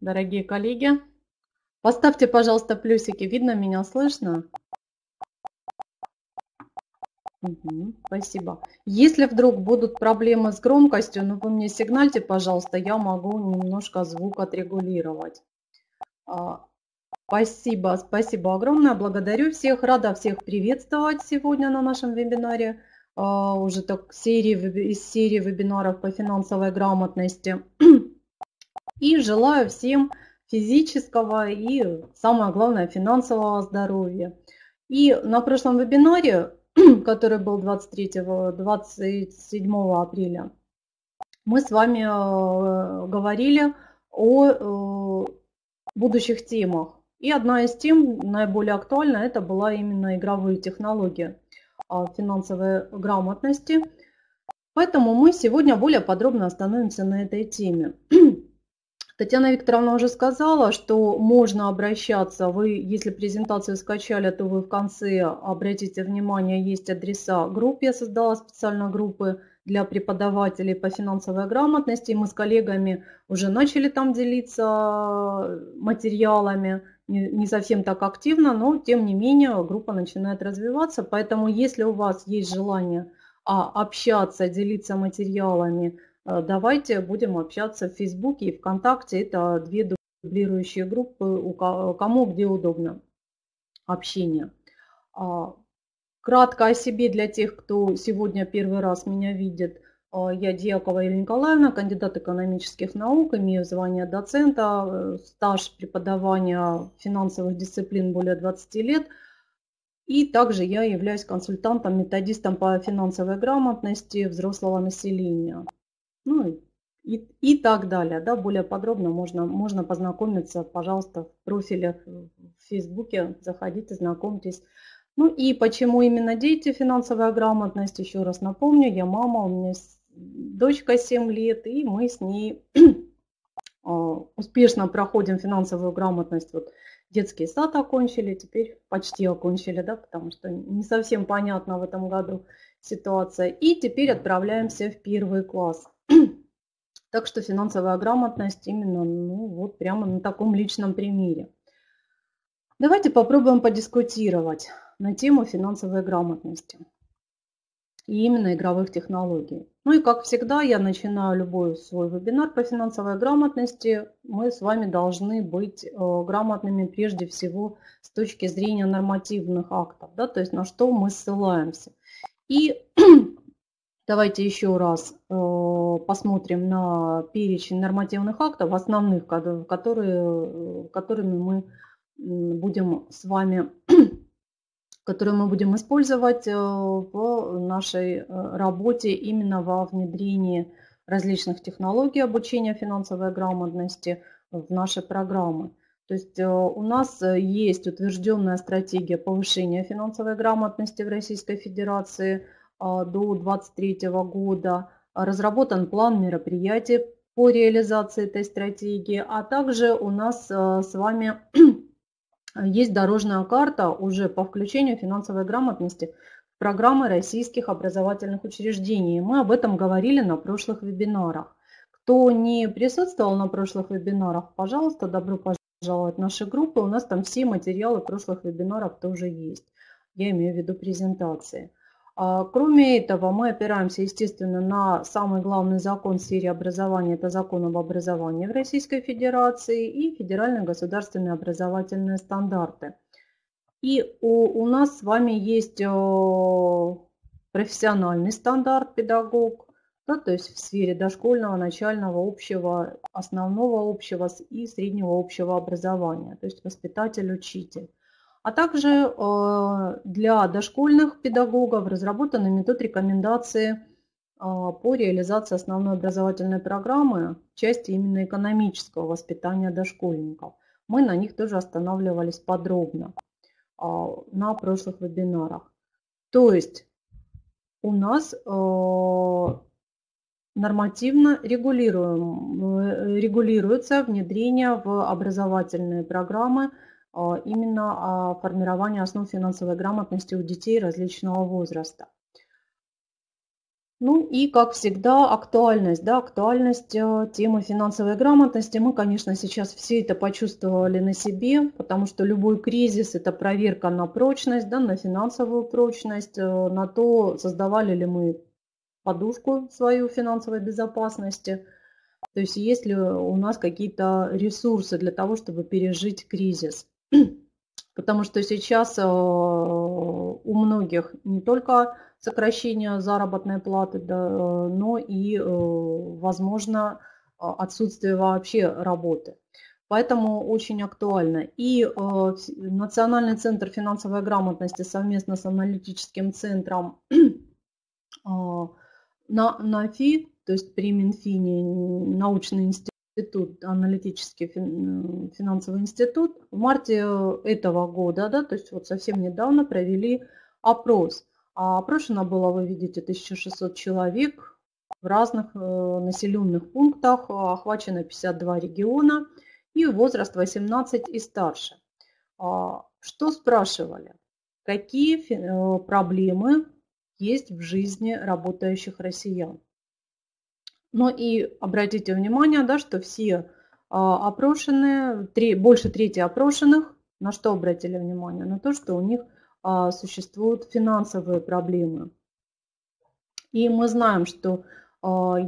Дорогие коллеги, поставьте, пожалуйста, плюсики. Видно меня, слышно? Угу, спасибо. Если вдруг будут проблемы с громкостью, ну вы мне сигнальте, пожалуйста, я могу немножко звук отрегулировать. Спасибо, спасибо огромное. Благодарю всех. Рада всех приветствовать сегодня на нашем вебинаре. Уже так из серии вебинаров по финансовой грамотности. И желаю всем физического и, самое главное, финансового здоровья. И на прошлом вебинаре, который был 27 апреля, мы с вами говорили о будущих темах. И одна из тем, наиболее актуальна, это была именно игровые технологии финансовой грамотности. Поэтому мы сегодня более подробно остановимся на этой теме. Татьяна Викторовна уже сказала, что можно обращаться. Вы, если презентацию скачали, то вы в конце обратите внимание, есть адреса групп. Я создала специально группы для преподавателей по финансовой грамотности. И мы с коллегами уже начали там делиться материалами. Не совсем так активно, но тем не менее группа начинает развиваться. Поэтому если у вас есть желание общаться, делиться материалами, давайте будем общаться в Фейсбуке и ВКонтакте. Это две дублирующие группы, кому где удобно общение. Кратко о себе для тех, кто сегодня первый раз меня видит. Я Дьякова Юлия Николаевна, кандидат экономических наук, имею звание доцента, стаж преподавания финансовых дисциплин более 20 лет. И также я являюсь консультантом-методистом по финансовой грамотности взрослого населения. Ну и так далее. Да, более подробно можно познакомиться, пожалуйста, в профилях в Фейсбуке. Заходите, знакомьтесь. Ну и почему именно дети, финансовая грамотность? Еще раз напомню, я мама, у меня дочка 7 лет, и мы с ней успешно проходим финансовую грамотность. Вот детский сад окончили, теперь почти окончили, да, потому что не совсем понятна в этом году ситуация. И теперь отправляемся в первый класс. Так что финансовая грамотность именно, ну, вот прямо на таком личном примере. Давайте попробуем подискутировать на тему финансовой грамотности и именно игровых технологий. Ну и как всегда, я начинаю любой свой вебинар по финансовой грамотности. Мы с вами должны быть грамотными прежде всего с точки зрения нормативных актов, да, то есть на что мы ссылаемся. И давайте еще раз посмотрим на перечень нормативных актов, основных, которые мы будем использовать в нашей работе именно во внедрении различных технологий обучения финансовой грамотности в наши программы. То есть у нас есть утвержденная стратегия повышения финансовой грамотности в Российской Федерации до 2023 года, разработан план мероприятий по реализации этой стратегии, а также у нас с вами есть дорожная карта уже по включению финансовой грамотности в программы российских образовательных учреждений. Мы об этом говорили на прошлых вебинарах. Кто не присутствовал на прошлых вебинарах, пожалуйста, добро пожаловать в наши группы. У нас там все материалы прошлых вебинаров тоже есть. Я имею в виду презентации. Кроме этого, мы опираемся, естественно, на самый главный закон в сфере образования, это закон об образовании в Российской Федерации и федеральные государственные образовательные стандарты. И у нас с вами есть профессиональный стандарт педагог, да, то есть в сфере дошкольного, начального, общего, основного общего и среднего общего образования, то есть воспитатель-учитель. А также для дошкольных педагогов разработаны метод рекомендации по реализации основной образовательной программы в части именно экономического воспитания дошкольников. Мы на них тоже останавливались подробно на прошлых вебинарах. То есть у нас нормативно регулируется внедрение в образовательные программы именно формирование основ финансовой грамотности у детей различного возраста. Ну и, как всегда, актуальность, да, актуальность темы финансовой грамотности. Мы, конечно, сейчас все это почувствовали на себе, потому что любой кризис – это проверка на прочность, да, на финансовую прочность, на то, создавали ли мы подушку свою финансовой безопасности, то есть есть ли у нас какие-то ресурсы для того, чтобы пережить кризис. Потому что сейчас у многих не только сокращение заработной платы, да, но и, возможно, отсутствие вообще работы. Поэтому очень актуально. И Национальный центр финансовой грамотности совместно с аналитическим центром на НАФИ, то есть при Минфине, научный институт, аналитический финансовый институт, в марте этого года, да, то есть вот совсем недавно провели опрос. А опрошено было, вы видите, 1600 человек в разных населенных пунктах, охвачено 52 региона и возраст 18 и старше. Что спрашивали? Какие проблемы есть в жизни работающих россиян? Ну и обратите внимание, да, что все опрошенные, больше трети опрошенных, на что обратили внимание? На то, что у них существуют финансовые проблемы. И мы знаем, что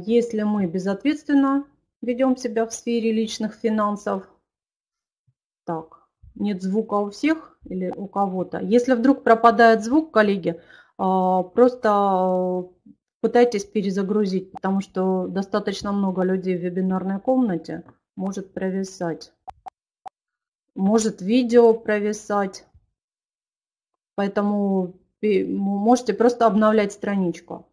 если мы безответственно ведем себя в сфере личных финансов, так, нет звука у всех или у кого-то. Если вдруг пропадает звук, коллеги, просто пытайтесь перезагрузить, потому что достаточно много людей в вебинарной комнате может провисать, может видео провисать. Поэтому можете просто обновлять страничку.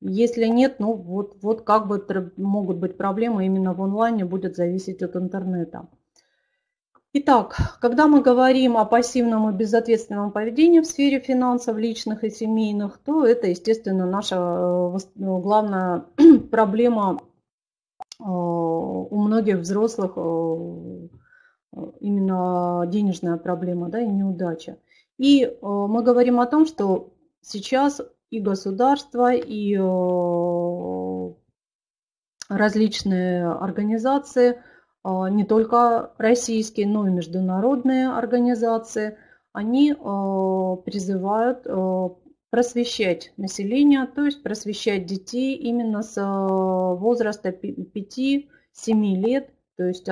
Если нет, ну вот как бы могут быть проблемы именно в онлайне, будет зависеть от интернета. Итак, когда мы говорим о пассивном и безответственном поведении в сфере финансов, личных и семейных, то это, естественно, наша главная проблема у многих взрослых, именно денежная проблема, да, и неудача. И мы говорим о том, что сейчас и государство, и различные организации, не только российские, но и международные организации, они призывают просвещать население, то есть просвещать детей именно с возраста 5-7 лет. То есть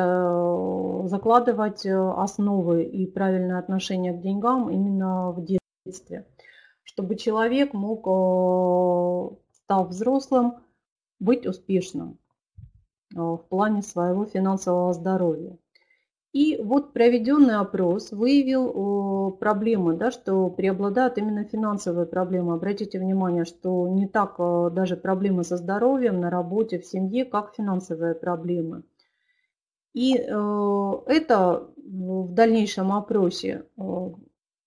закладывать основы и правильное отношение к деньгам именно в детстве, чтобы человек мог, став взрослым, быть успешным в плане своего финансового здоровья. И вот проведенный опрос выявил проблемы, да, что преобладают именно финансовые проблемы. Обратите внимание, что не так даже проблемы со здоровьем, на работе, в семье, как финансовые проблемы. И это в дальнейшем опросе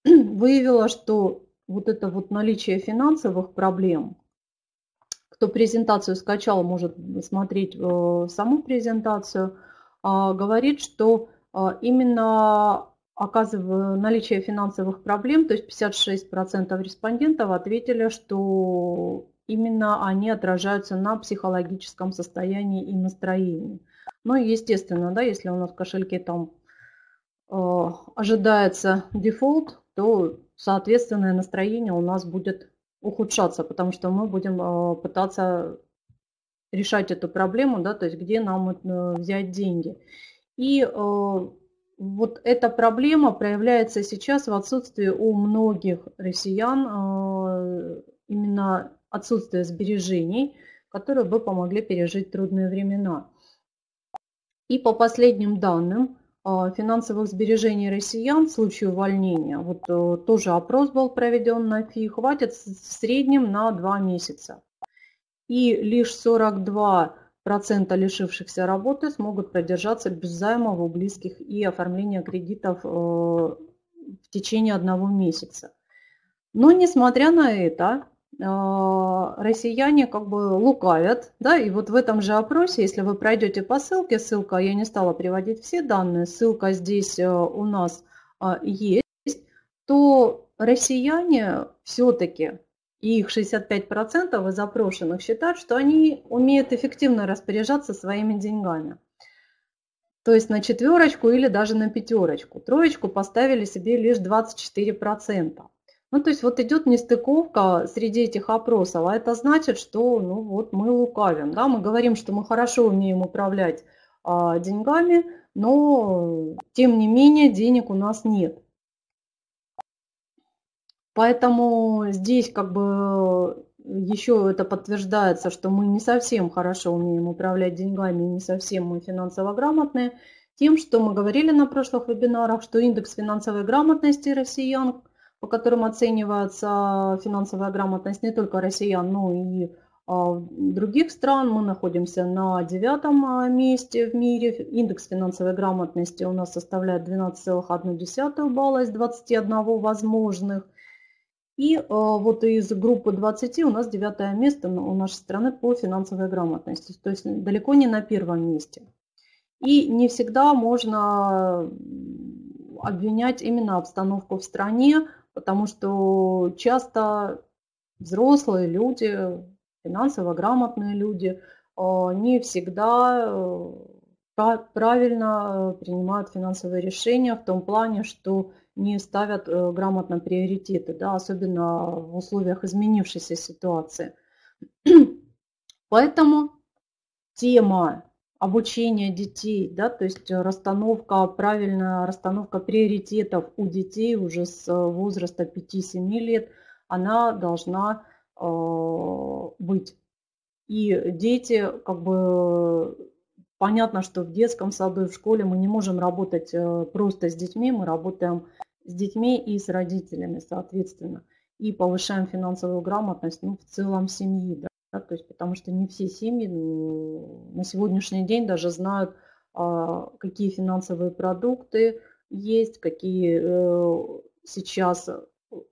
выявило, что вот это вот наличие финансовых проблем, кто презентацию скачал, может смотреть саму презентацию, говорит, что именно наличие финансовых проблем, то есть 56% респондентов ответили, что именно они отражаются на психологическом состоянии и настроении. Ну, естественно, да, если у нас в кошельке там ожидается дефолт, то, соответственно, настроение у нас будет ухудшаться, потому что мы будем пытаться решать эту проблему, да, то есть где нам взять деньги. И вот эта проблема проявляется сейчас в отсутствии у многих россиян именно отсутствие сбережений, которые бы помогли пережить трудные времена. И по последним данным финансовых сбережений россиян в случае увольнения, вот тоже опрос был проведен на ФИ, хватит в среднем на 2 месяца. И лишь 42% лишившихся работы смогут продержаться без займов у близких и оформления кредитов в течение 1 месяца. Но несмотря на это, россияне как бы лукавят, да, и вот в этом же опросе, если вы пройдете по ссылке, ссылка, я не стала приводить все данные, ссылка здесь у нас есть, то россияне все-таки и их 65% из опрошенных считают, что они умеют эффективно распоряжаться своими деньгами. То есть на четверочку или даже на пятерочку. Троечку поставили себе лишь 24%. Ну, то есть вот идет нестыковка среди этих опросов, а это значит, что ну, вот мы лукавим. Да? Мы говорим, что мы хорошо умеем управлять деньгами, но тем не менее денег у нас нет. Поэтому здесь как бы еще это подтверждается, что мы не совсем хорошо умеем управлять деньгами, не совсем мы финансово грамотные, тем, что мы говорили на прошлых вебинарах, что индекс финансовой грамотности россиян, по которым оценивается финансовая грамотность не только россиян, но и других стран, мы находимся на 9-м месте в мире. Индекс финансовой грамотности у нас составляет 12,1 балла из 21 возможных. И вот из группы 20 у нас 9-е место у нашей страны по финансовой грамотности. То есть далеко не на первом месте. И не всегда можно обвинять именно обстановку в стране, потому что часто взрослые люди, финансово грамотные люди не всегда правильно принимают финансовые решения в том плане, что не ставят грамотно приоритеты, да, особенно в условиях изменившейся ситуации. Поэтому тема обучения детей, да, то есть расстановка, правильная расстановка приоритетов у детей уже с возраста 5-7 лет, она должна быть. И дети, как бы, понятно, что в детском саду и в школе мы не можем работать просто с детьми, мы работаем с детьми и с родителями, соответственно, и повышаем финансовую грамотность, ну, в целом семьи, да, то есть, потому что не все семьи на сегодняшний день даже знают, какие финансовые продукты есть, какие сейчас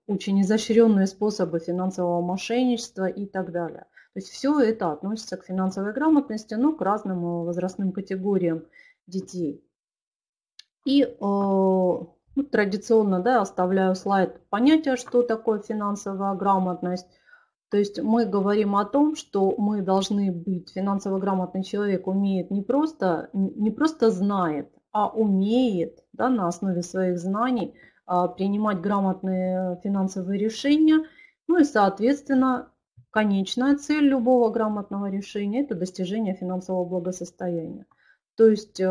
очень изощренные способы финансового мошенничества и так далее. То есть все это относится к финансовой грамотности, но к разным возрастным категориям детей. И ну, традиционно, да, оставляю слайд понятия, что такое финансовая грамотность. То есть мы говорим о том, что мы должны быть, финансово грамотный человек умеет не просто знает, а умеет, да, на основе своих знаний принимать грамотные финансовые решения. Ну и, соответственно, конечная цель любого грамотного решения – это достижение финансового благосостояния. То есть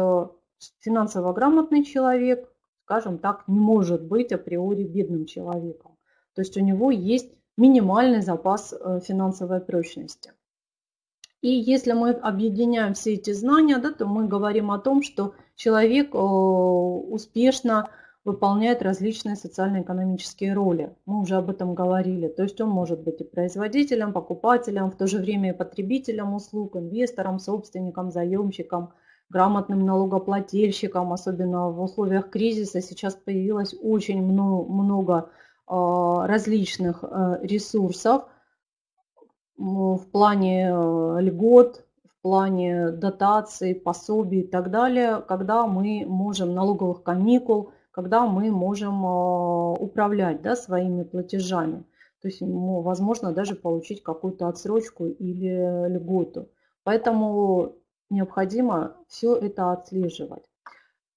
финансово грамотный человек, скажем так, не может быть априори бедным человеком. То есть у него есть минимальный запас финансовой прочности. И если мы объединяем все эти знания, да, то мы говорим о том, что человек успешно выполняет различные социально-экономические роли. Мы уже об этом говорили. То есть он может быть и производителем, покупателем, в то же время и потребителем услуг, инвестором, собственником, заемщиком, грамотным налогоплательщиком. Особенно в условиях кризиса сейчас появилось очень много различных ресурсов в плане льгот, в плане дотаций, пособий и так далее, когда мы можем налоговых каникул, когда мы можем управлять, да, своими платежами. То есть возможно даже получить какую-то отсрочку или льготу. Поэтому необходимо все это отслеживать.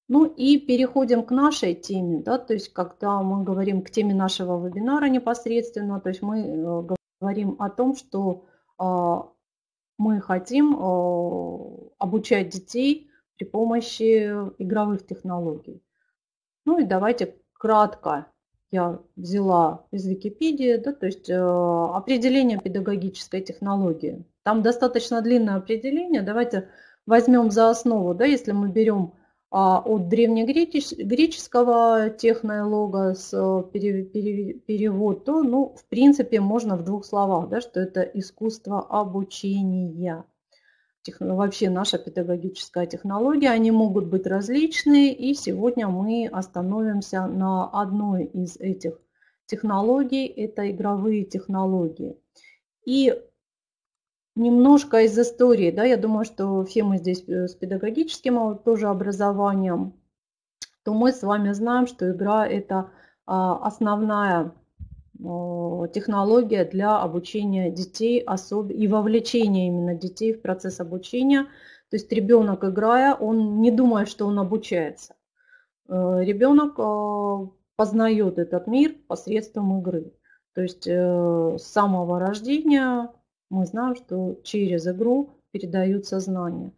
Ну и переходим к нашей теме, да, то есть когда мы говорим к теме нашего вебинара непосредственно, то есть мы говорим о том, что мы хотим обучать детей при помощи игровых технологий. Ну и давайте кратко я взяла из Википедии, да, то есть определение педагогической технологии. Там достаточно длинное определение, давайте возьмем за основу, да, если мы берем от древнегреческого технологос перевод, то, ну, в принципе, можно в двух словах, да, что это искусство обучения. Вообще наша педагогическая технология, они могут быть различные, и сегодня мы остановимся на одной из этих технологий, это игровые технологии. И немножко из истории, да, я думаю, что все мы здесь с педагогическим тоже образованием, то мы с вами знаем, что игра – это основная технология для обучения детей и вовлечения именно детей в процесс обучения. То есть ребенок, играя, он не думает, что он обучается. Ребенок познает этот мир посредством игры. То есть с самого рождения мы знаем, что через игру передаются знания.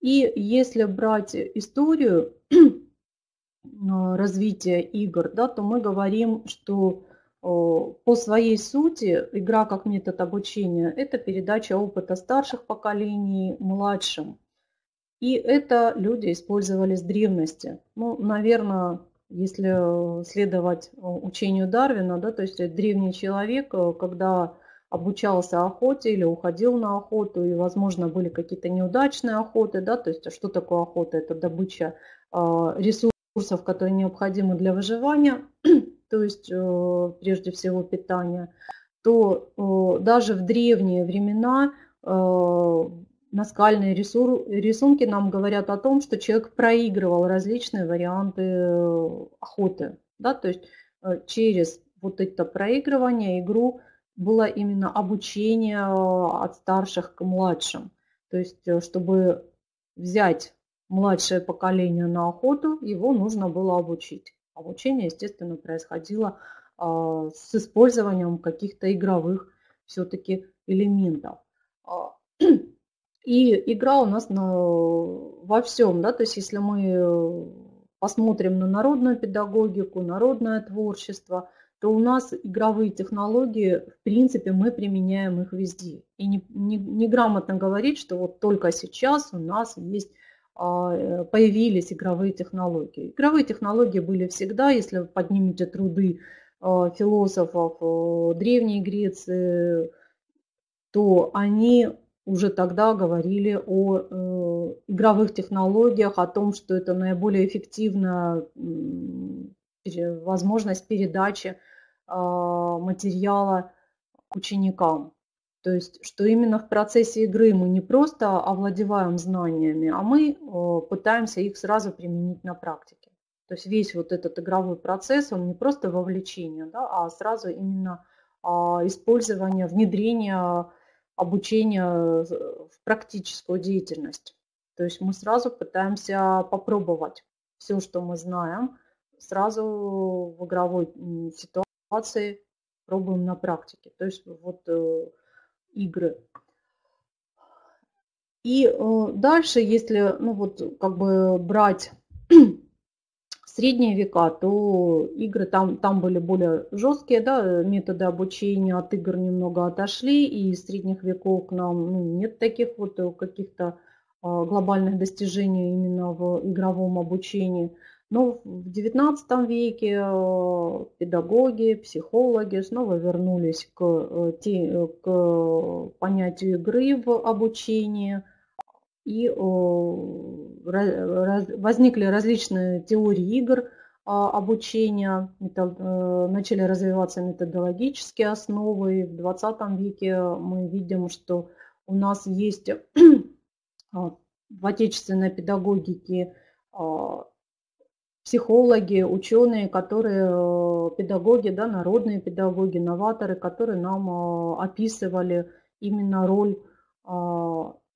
И если брать историю развития игр, да, то мы говорим, что по своей сути игра как метод обучения – это передача опыта старших поколений младшим. И это люди использовали с древности. Ну, наверное, если следовать учению Дарвина, да, то есть древний человек, когда обучался охоте или уходил на охоту, и, возможно, были какие-то неудачные охоты, да, то есть что такое охота? Это добыча ресурсов, которые необходимы для выживания, то есть прежде всего питания, то даже в древние времена наскальные рисунки нам говорят о том, что человек проигрывал различные варианты охоты. Да? То есть через вот это проигрывание, игру, было именно обучение от старших к младшим. То есть, чтобы взять младшее поколение на охоту, его нужно было обучить. Обучение, естественно, происходило с использованием каких-то игровых все-таки элементов. И игра у нас во всем, да, то есть если мы посмотрим на народную педагогику, народное творчество, то у нас игровые технологии, в принципе, мы применяем их везде. И неграмотно говорить, что вот только сейчас у нас появились игровые технологии. Игровые технологии были всегда, если вы поднимете труды философов Древней Греции, то они уже тогда говорили о игровых технологиях, о том, что это наиболее эффективная возможность передачи материала ученикам. То есть, что именно в процессе игры мы не просто овладеваем знаниями, а мы пытаемся их сразу применить на практике. То есть весь вот этот игровой процесс, он не просто вовлечение, да, а сразу именно использование, внедрение обучения в практическую деятельность. То есть мы сразу пытаемся попробовать все, что мы знаем, сразу в игровой ситуации пробуем на практике. То есть вот игры. И дальше, если ну, вот, как бы брать средние века, то игры там были более жесткие, да, методы обучения от игр немного отошли, и из средних веков к нам нет таких вот каких-то глобальных достижений именно в игровом обучении. Но в XIX веке педагоги, психологи снова вернулись к понятию игры в обучении, и возникли различные теории игр обучения, начали развиваться методологические основы. В XX веке мы видим, что у нас есть в отечественной педагогике психологи, ученые, которые, педагоги, да, народные педагоги, новаторы, которые нам описывали именно роль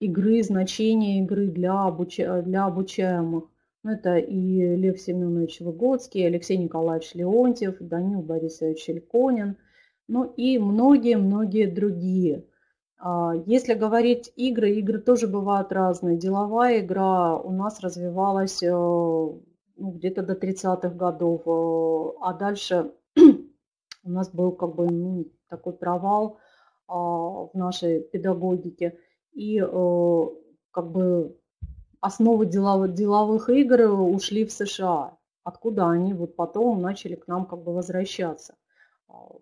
игры, значение игры для обучаемых. Это и Лев Семенович Выгодский, Алексей Николаевич Леонтьев, Данил Борисович Эльконин, ну и многие-многие другие. Если говорить игры тоже бывают разные. Деловая игра у нас развивалась где-то до 30-х годов, а дальше у нас был как бы такой провал в нашей педагогике. И как бы основы деловых игр ушли в США, откуда они вот потом начали к нам как бы возвращаться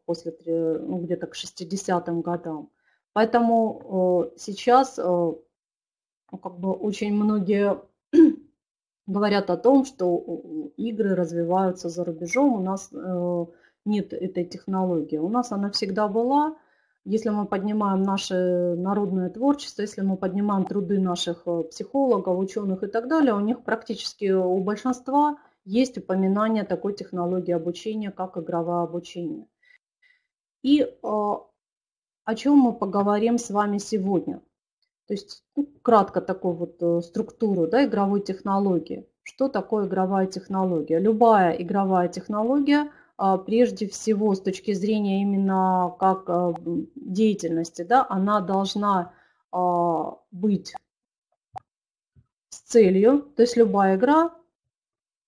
после где-то к 60-м годам. Поэтому сейчас как бы очень многие говорят о том, что игры развиваются за рубежом, у нас нет этой технологии. У нас она всегда была. Если мы поднимаем наше народное творчество, если мы поднимаем труды наших психологов, ученых и так далее, у них практически у большинства есть упоминание такой технологии обучения, как игровое обучение. и о чем мы поговорим с вами сегодня. То есть кратко такую вот структуру, да, игровой технологии. Что такое игровая технология? Любая игровая технология, прежде всего, с точки зрения именно как деятельности, да, она должна быть с целью, то есть любая игра,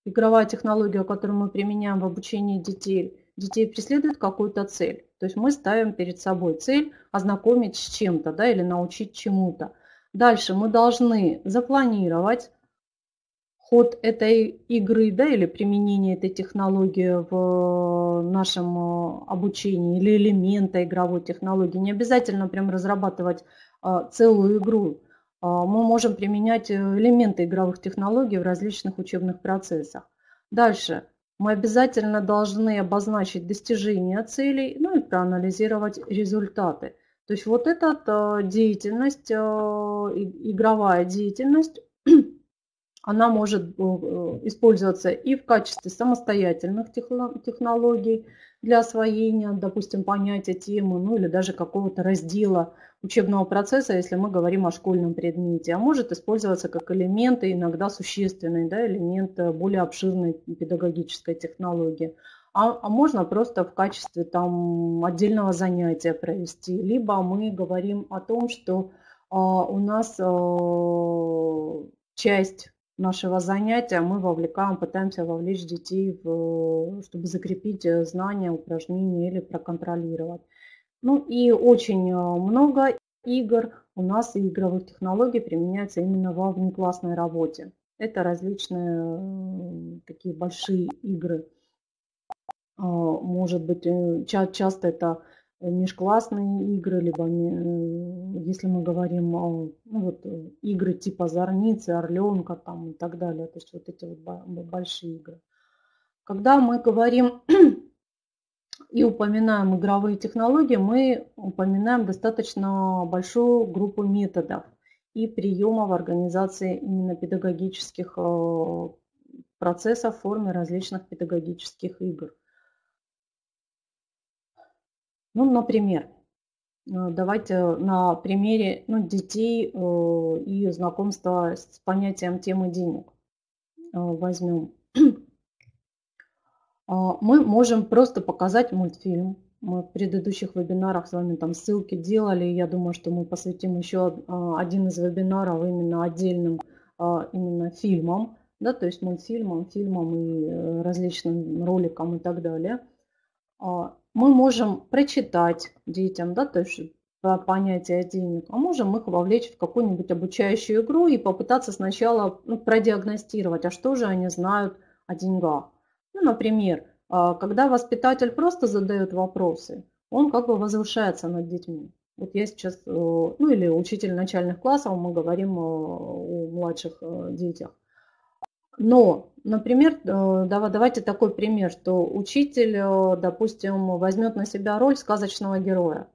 игровая технология, которую мы применяем в обучении детей преследует какую-то цель. То есть мы ставим перед собой цель ознакомить с чем-то, да, или научить чему-то. Дальше мы должны запланировать ход этой игры, да, или применение этой технологии в нашем обучении, или элемента игровой технологии. Не обязательно прям разрабатывать целую игру. Мы можем применять элементы игровых технологий в различных учебных процессах. Дальше мы обязательно должны обозначить достижение целей, ну и проанализировать результаты. То есть вот эта деятельность, игровая деятельность, она может использоваться и в качестве самостоятельных технологий для освоения, допустим, понятия, темы, ну или даже какого-то раздела учебного процесса, если мы говорим о школьном предмете, а может использоваться как элемент, иногда существенный, да, элемент более обширной педагогической технологии. А можно просто в качестве там отдельного занятия провести. Либо мы говорим о том, что у нас часть нашего занятия мы вовлекаем, пытаемся вовлечь детей, чтобы закрепить знания, упражнения или проконтролировать. Ну и очень много игр у нас и игровых технологий применяются именно во внеклассной работе. Это различные такие большие игры. Может быть, часто это межклассные игры, либо если мы говорим о, ну, вот, игры типа «Зорницы», «Орленка» там, и так далее, то есть вот эти вот большие игры. Когда мы говорим и упоминаем игровые технологии, мы упоминаем достаточно большую группу методов и приемов в организации именно педагогических процессов в форме различных педагогических игр. Ну, например, давайте на примере детей и знакомства с понятием темы денег возьмем. Мы можем просто показать мультфильм. Мы в предыдущих вебинарах с вами там ссылки делали. Я думаю, что мы посвятим еще один из вебинаров именно отдельным именно фильмам, да, то есть мультфильмам, фильмам и различным роликам и так далее. Мы можем прочитать детям, да, то есть про понятие денег, а можем их вовлечь в какую-нибудь обучающую игру и попытаться сначала продиагностировать, а что же они знают о деньгах. Ну, например, когда воспитатель просто задает вопросы, он как бы возвышается над детьми. Вот я сейчас, ну или учитель начальных классов, мы говорим о младших детях. Но, например, давайте такой пример, что учитель, допустим, возьмет на себя роль сказочного героя.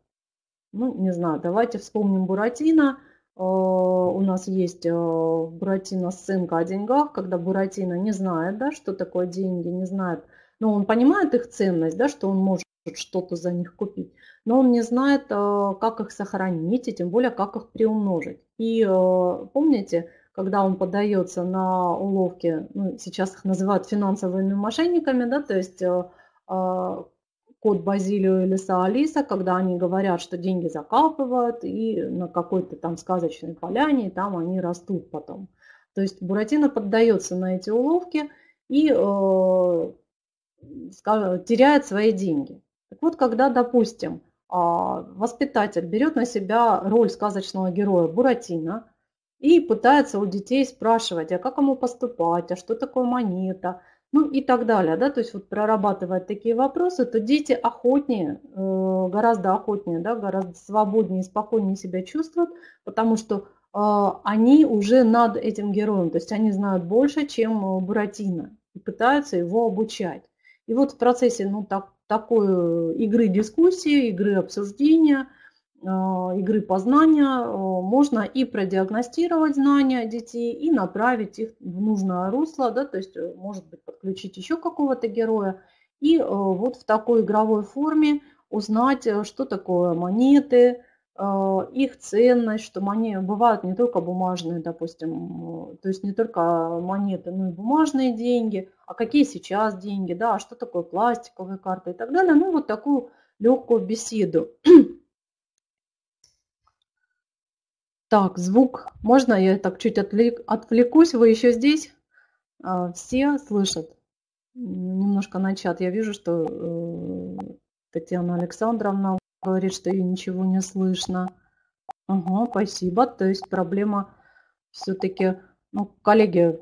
Ну, не знаю, давайте вспомним Буратино. У нас есть Буратино сценка о деньгах, когда Буратино не знает, да, что такое деньги, не знает. Но он понимает их ценность, да, что он может что-то за них купить, но он не знает, как их сохранить и тем более, как их приумножить. И помните, когда он поддается на уловки, ну, сейчас их называют финансовыми мошенниками, да, то есть кот Базилио и лиса Алиса, когда они говорят, что деньги закапывают, и на какой-то там сказочной поляне, и там они растут потом. То есть Буратино поддается на эти уловки и теряет свои деньги. Так вот, когда, допустим, воспитатель берет на себя роль сказочного героя Буратино, и пытается у детей спрашивать, а как ему поступать, а что такое монета, ну и так далее. Да? То есть вот прорабатывая такие вопросы, то дети охотнее, гораздо охотнее, да, гораздо свободнее и спокойнее себя чувствуют, потому что они уже над этим героем, то есть они знают больше, чем Буратино, и пытаются его обучать. И вот в процессе такой игры дискуссии, игры обсуждения, игры познания можно и продиагностировать знания детей, и направить их в нужное русло, да, то есть, может быть, подключить еще какого-то героя. И вот в такой игровой форме узнать, что такое монеты, их ценность, что монеты бывают не только бумажные, допустим, то есть не только монеты, но и бумажные деньги, а какие сейчас деньги, да, что такое пластиковые карты и так далее. Ну, вот такую легкую беседу. Так, звук. Можно я так чуть отвлекусь? Вы еще здесь? Все слышат? Немножко на чат. Я вижу, что Татьяна Александровна говорит, что ей ничего не слышно. Ага, спасибо. То есть проблема все-таки... Ну, коллеги,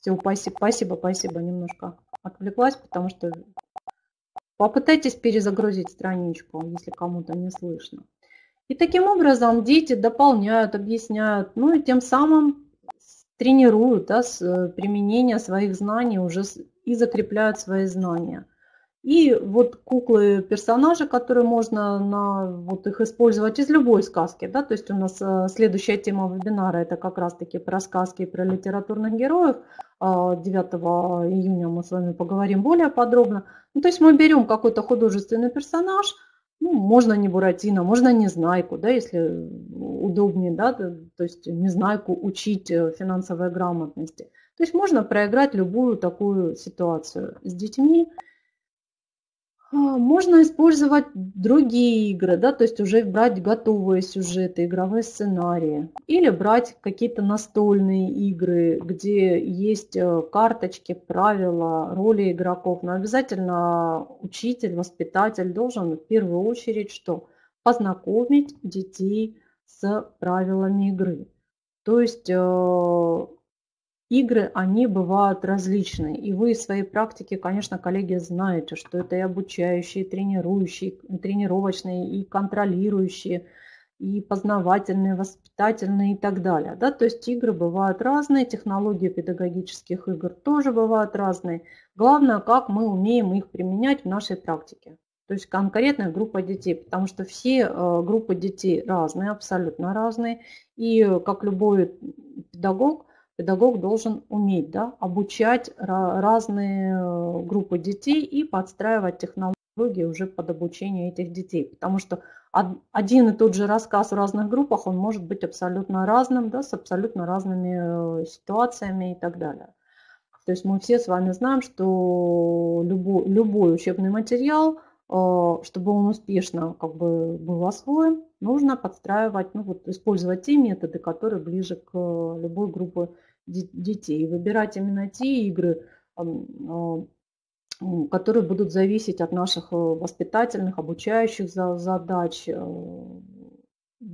все, спасибо. Немножко отвлеклась, потому что попытайтесь перезагрузить страничку, если кому-то не слышно. И таким образом дети дополняют, объясняют, ну и тем самым тренируют, да, применение своих знаний уже и закрепляют свои знания. И вот куклы, персонажи, которые можно вот их использовать из любой сказки. Да? То есть у нас следующая тема вебинара – это как раз-таки про сказки и про литературных героев. 9 июня мы с вами поговорим более подробно. Ну, то есть мы берем какой-то художественный персонаж, ну, можно не Буратино, можно Незнайку, да, если удобнее, да, то есть Незнайку учить финансовой грамотности. То есть можно проиграть любую такую ситуацию с детьми. Можно использовать другие игры, да, то есть уже брать готовые сюжеты, игровые сценарии. Или брать какие-то настольные игры, где есть карточки, правила, роли игроков. Но обязательно учитель, воспитатель должен в первую очередь что? Познакомить детей с правилами игры. То есть игры, они бывают различные, и вы из своей практики, конечно, коллеги, знаете, что это и обучающие, и тренирующие, и тренировочные, и контролирующие, и познавательные, воспитательные и так далее. Да? То есть игры бывают разные, технологии педагогических игр тоже бывают разные. Главное, как мы умеем их применять в нашей практике. То есть конкретная группа детей, потому что все группы детей разные, абсолютно разные. И как любой педагог, педагог должен уметь, да, обучать разные группы детей и подстраивать технологии уже под обучение этих детей. Потому что один и тот же рассказ в разных группах, он может быть абсолютно разным, да, с абсолютно разными ситуациями и так далее. То есть мы все с вами знаем, что любой учебный материал, чтобы он успешно как бы был освоен, нужно подстраивать, ну, вот, использовать те методы, которые ближе к любой группе детей. Выбирать именно те игры, которые будут зависеть от наших воспитательных, обучающих задач. В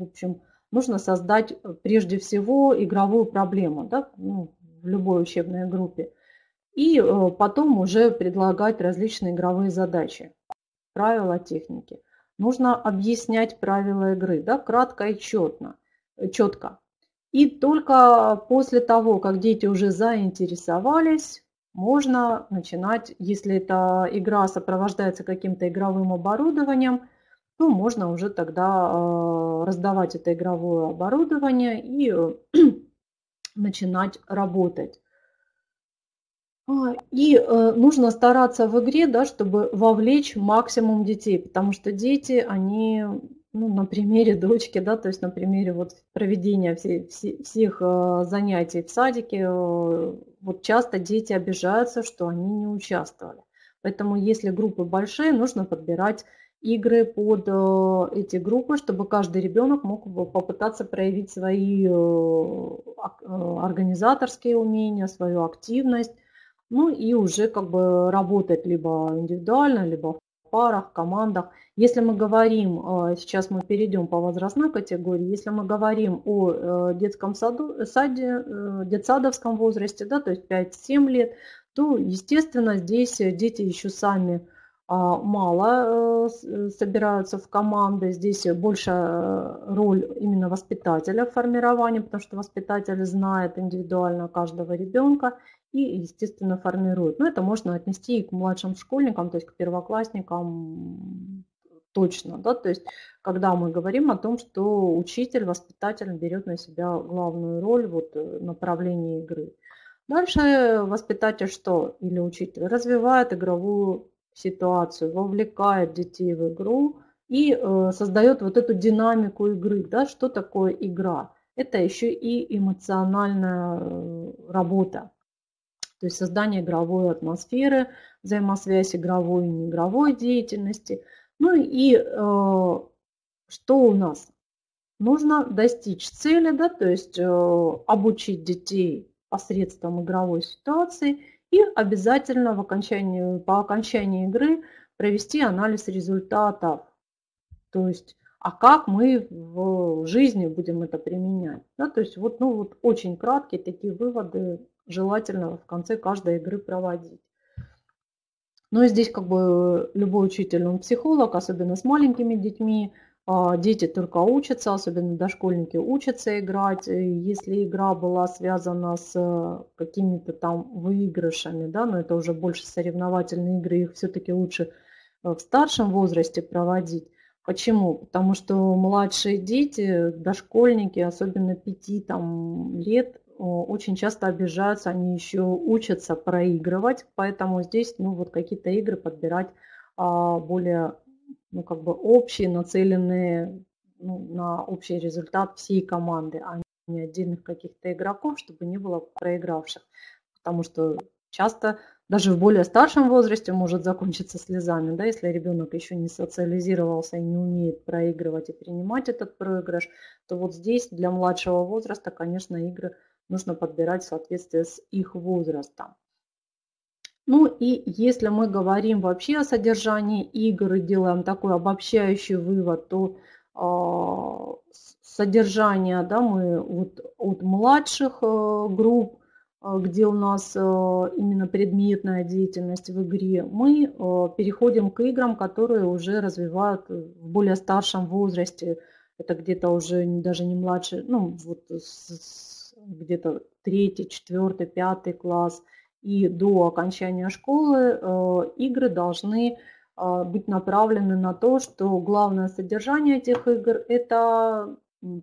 общем, нужно создать прежде всего игровую проблему, да, ну, в любой учебной группе. И потом уже предлагать различные игровые задачи, правила, техники. Нужно объяснять правила игры, да, кратко и четко. И только после того, как дети уже заинтересовались, можно начинать, если эта игра сопровождается каким-то игровым оборудованием, то можно уже тогда раздавать это игровое оборудование и начинать работать. И нужно стараться в игре, да, чтобы вовлечь максимум детей, потому что дети, они, ну, на примере дочки, да, то есть на примере вот проведения всех занятий в садике, вот часто дети обижаются, что они не участвовали. Поэтому если группы большие, нужно подбирать игры под эти группы, чтобы каждый ребенок мог попытаться проявить свои организаторские умения, свою активность. Ну и уже как бы работать либо индивидуально, либо в парах, командах. Если мы говорим, сейчас мы перейдем по возрастной категории, если мы говорим о детском детсадовском возрасте, да, то есть 5-7 лет, то, естественно, здесь дети еще сами мало собираются в команды. Здесь больше роль именно воспитателя в формировании, потому что воспитатель знает индивидуально каждого ребенка и, естественно, формирует. Но это можно отнести и к младшим школьникам, то есть к первоклассникам точно. Да? То есть когда мы говорим о том, что учитель, воспитатель берет на себя главную роль вот, в направлении игры. Дальше воспитатель что? Или учитель развивает игровую ситуацию, вовлекает детей в игру и создает вот эту динамику игры. Да? Что такое игра? Это еще и эмоциональная работа, то есть создание игровой атмосферы, взаимосвязь игровой и неигровой деятельности. Ну и что у нас? Нужно достичь цели, да, то есть обучить детей посредством игровой ситуации и обязательно по окончании игры провести анализ результатов. То есть, а как мы в жизни будем это применять? Да, то есть, вот, ну, вот очень краткие такие выводы желательно в конце каждой игры проводить. Ну и здесь как бы любой учитель, он психолог, особенно с маленькими детьми. Дети только учатся, особенно дошкольники учатся играть. Если игра была связана с какими-то там выигрышами, да, но это уже больше соревновательные игры, их все-таки лучше в старшем возрасте проводить. Почему? Потому что младшие дети, дошкольники, особенно 5 там, лет, очень часто обижаются, они еще учатся проигрывать, поэтому здесь ну, вот какие-то игры подбирать более... ну, как бы общие, нацеленные на общий результат всей команды, а не отдельных каких-то игроков, чтобы не было проигравших. Потому что часто даже в более старшем возрасте может закончиться слезами, да, если ребенок еще не социализировался и не умеет проигрывать и принимать этот проигрыш, то вот здесь для младшего возраста, конечно, игры нужно подбирать в соответствии с их возрастом. Ну и если мы говорим вообще о содержании игр и делаем такой обобщающий вывод, то содержание, да, мы вот от младших групп, где у нас именно предметная деятельность в игре, мы переходим к играм, которые уже развивают в более старшем возрасте. Это где-то уже даже не младше, ну вот где-то 3, 4, 5 класс. И до окончания школы игры должны быть направлены на то, что главное содержание этих игр – это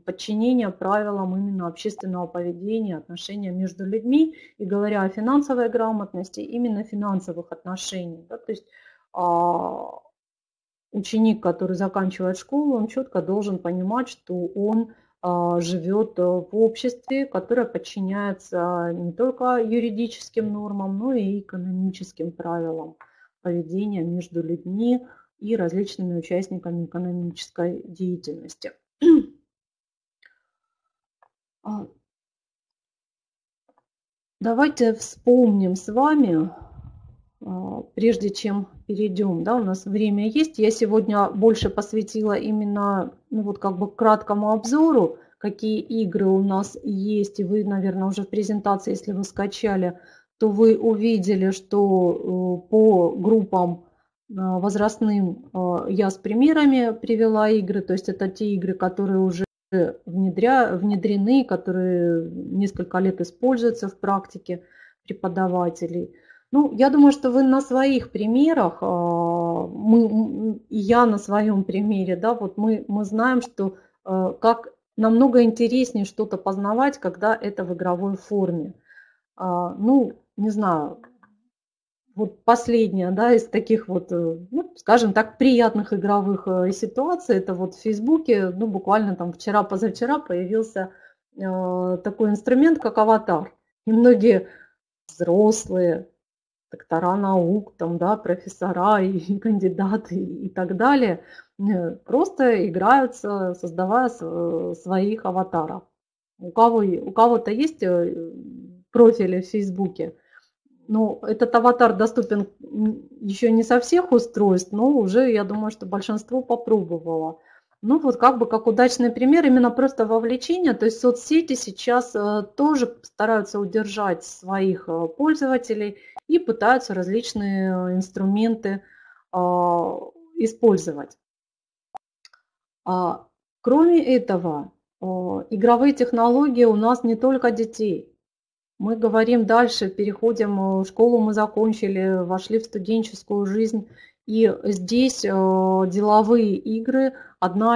подчинение правилам именно общественного поведения, отношения между людьми. И говоря о финансовой грамотности, именно финансовых отношений. Да, то есть ученик, который заканчивает школу, он четко должен понимать, что он живет в обществе, которое подчиняется не только юридическим нормам, но и экономическим правилам поведения между людьми и различными участниками экономической деятельности. Давайте вспомним с вами, прежде чем перейдем, да, у нас время есть. Я сегодня больше посвятила именно, ну вот как бы краткому обзору, какие игры у нас есть. И вы, наверное, уже в презентации, если вы скачали, то вы увидели, что по группам возрастным я с примерами привела игры. То есть это те игры, которые уже внедрены, которые несколько лет используются в практике преподавателей. Ну, я думаю, что вы на своих примерах, я на своем примере, да, вот мы знаем, что как намного интереснее что-то познавать, когда это в игровой форме. Ну, не знаю, вот последняя, да, из таких вот, ну, скажем так, приятных игровых ситуаций, это вот в Фейсбуке, ну, буквально там вчера-позавчера появился такой инструмент, как аватар. И многие взрослые, доктора наук, там, да, профессора и кандидаты и так далее, просто играются, создавая своих аватаров. У кого-то есть профили в Фейсбуке, но этот аватар доступен еще не со всех устройств, но уже, я думаю, что большинство попробовало. Ну вот как бы как удачный пример именно просто вовлечения, то есть соцсети сейчас тоже стараются удержать своих пользователей и пытаются различные инструменты использовать. Кроме этого, игровые технологии у нас не только детей. Мы говорим дальше, переходим, школу мы закончили, вошли в студенческую жизнь. И здесь деловые игры – один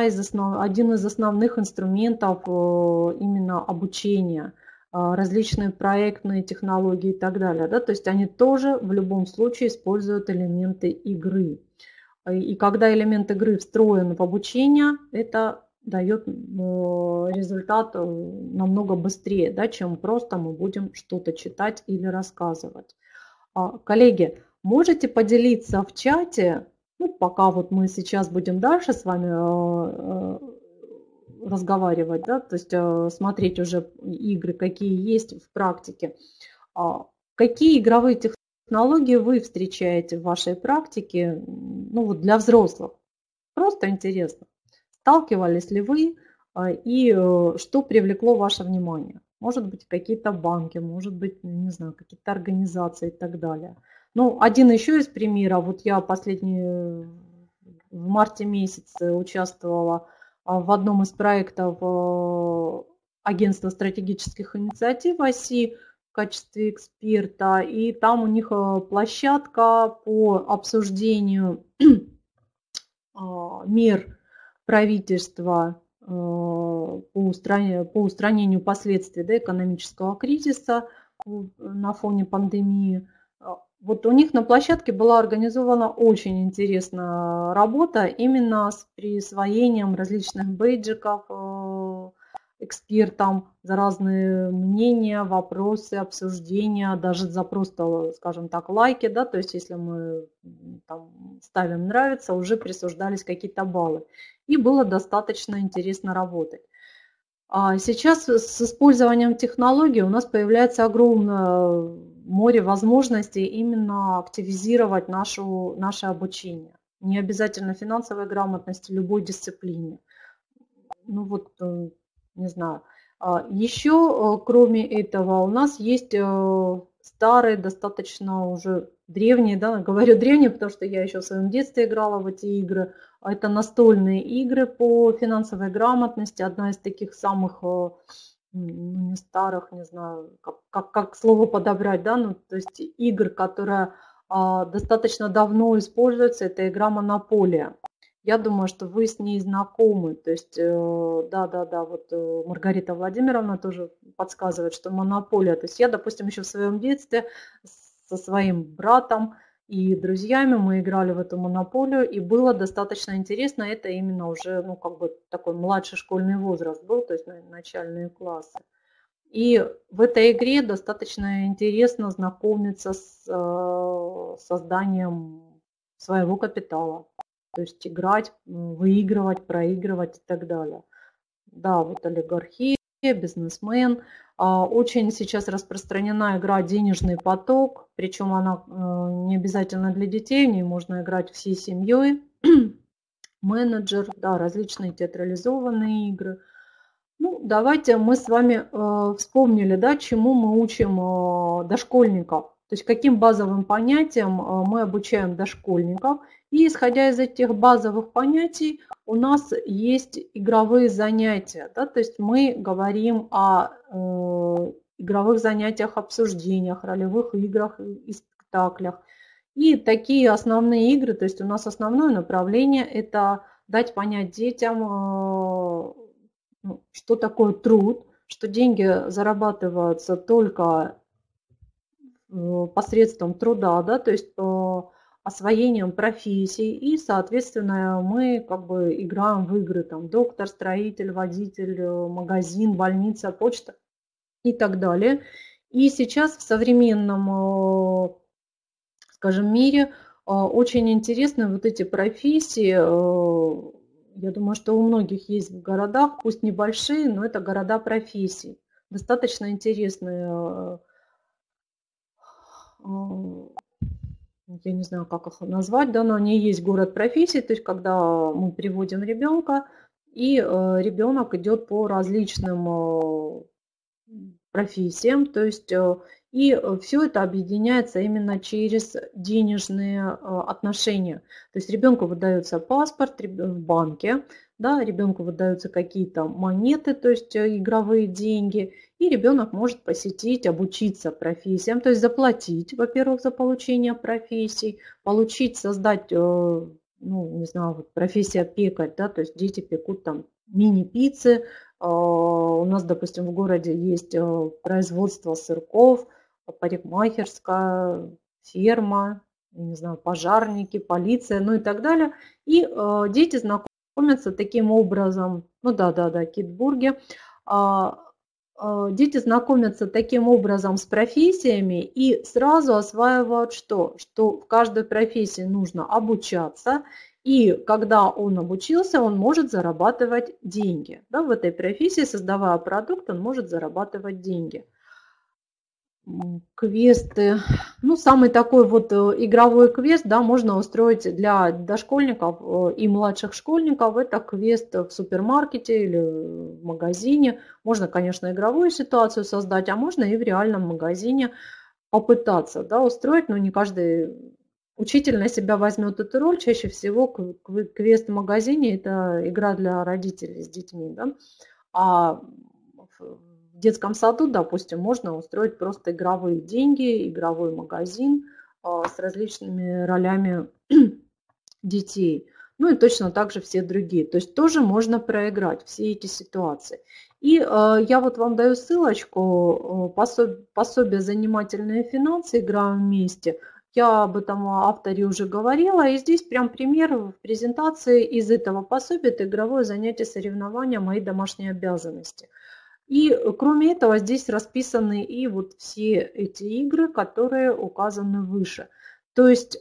из основных инструментов именно обучения. различные проектные технологии и так далее. Да? То есть они тоже в любом случае используют элементы игры. И когда элемент игры встроен в обучение, это дает результат намного быстрее, да, чем просто мы будем что-то читать или рассказывать. Коллеги, можете поделиться в чате, ну, пока вот мы сейчас будем дальше с вами разговаривать, да, то есть смотреть уже игры, какие есть в практике. Какие игровые технологии вы встречаете в вашей практике, ну, вот для взрослых? Просто интересно. Сталкивались ли вы и что привлекло ваше внимание? Может быть, какие-то банки, может быть, не знаю, какие-то организации и так далее. Ну, один еще из примеров. Вот я в марте месяце участвовала в одном из проектов агентства стратегических инициатив ОСИ в качестве эксперта. И там у них площадка по обсуждению мер правительства по устранению последствий, да, экономического кризиса на фоне пандемии. Вот у них на площадке была организована очень интересная работа именно с присвоением различных бейджиков экспертам за разные мнения, вопросы, обсуждения, даже за просто, скажем так, лайки, да, то есть если мы там ставим «нравится», уже присуждались какие-то баллы. И было достаточно интересно работать. А сейчас с использованием технологий у нас появляется огромное море возможностей именно активизировать наше обучение. Не обязательно финансовой грамотности, любой дисциплине. Ну вот, не знаю. Еще, кроме этого, у нас есть старые, достаточно уже древние, да, говорю древние, потому что я еще в своем детстве играла в эти игры. Это настольные игры по финансовой грамотности, одна из таких самых, не старых, не знаю, как слово подобрать, да, ну, то есть игр, которая достаточно давно используется, это игра «Монополия». Я думаю, что вы с ней знакомы, то есть, да, вот Маргарита Владимировна тоже подсказывает, что «Монополия». То есть я, допустим, еще в своем детстве со своим братом и друзьями мы играли в эту «Монополию», и было достаточно интересно, это именно уже, ну, как бы такой младший школьный возраст был, то есть начальные классы. И в этой игре достаточно интересно знакомиться с созданием своего капитала, то есть играть, выигрывать, проигрывать и так далее. Да, вот олигархия, бизнесмен. Очень сейчас распространена игра «Денежный поток», причем она не обязательно для детей, в ней можно играть всей семьей. Менеджер, да, различные театрализованные игры. Ну, давайте мы с вами вспомнили, да, чему мы учим дошкольников, то есть каким базовым понятиям мы обучаем дошкольников. И исходя из этих базовых понятий у нас есть игровые занятия. Да? То есть мы говорим о игровых занятиях, обсуждениях, ролевых играх и спектаклях. И такие основные игры, то есть у нас основное направление – это дать понять детям, что такое труд, что деньги зарабатываются только посредством труда, да? То есть освоением профессий, и, соответственно, мы как бы играем в игры, там, доктор, строитель, водитель, магазин, больница, почта и так далее. И сейчас в современном, скажем, мире очень интересны вот эти профессии, я думаю, что у многих есть в городах, пусть небольшие, но это города профессий, достаточно интересные. Я не знаю, как их назвать, да, но они есть город профессий, то есть когда мы приводим ребенка, и ребенок идет по различным профессиям, то есть и все это объединяется именно через денежные отношения. То есть ребенку выдается паспорт в банке, да, ребенку выдаются какие-то монеты, то есть игровые деньги, и ребенок может посетить, обучиться профессиям, то есть заплатить, во-первых, за получение профессий, получить, создать, ну, не знаю, вот профессия пекарь, да, то есть дети пекут там мини-пиццы, У нас, допустим, в городе есть производство сырков, парикмахерская, ферма, не знаю, пожарники, полиция, ну и так далее. И дети знакомятся таким образом, ну да, Китбурге, дети знакомятся таким образом с профессиями и сразу осваивают что? Что в каждой профессии нужно обучаться, и когда он обучился, он может зарабатывать деньги. Да, в этой профессии, создавая продукт, он может зарабатывать деньги. Квесты. Ну, самый такой вот игровой квест, да, можно устроить для дошкольников и младших школьников. Это квест в супермаркете или в магазине. Можно, конечно, игровую ситуацию создать, а можно и в реальном магазине попытаться, да, устроить. Но не каждый учитель на себя возьмет эту роль. Чаще всего квест в магазине – это игра для родителей с детьми, да. А в детском саду, допустим, можно устроить просто игровые деньги, игровой магазин с различными ролями детей. Ну и точно так же все другие. То есть тоже можно проиграть все эти ситуации. И я вот вам даю ссылочку, пособие «Занимательные финансы. Играем вместе». Я об этом авторе уже говорила. И здесь прям пример в презентации из этого пособия. Это игровое занятие соревнования «Мои домашние обязанности». И кроме этого здесь расписаны и вот все эти игры, которые указаны выше. То есть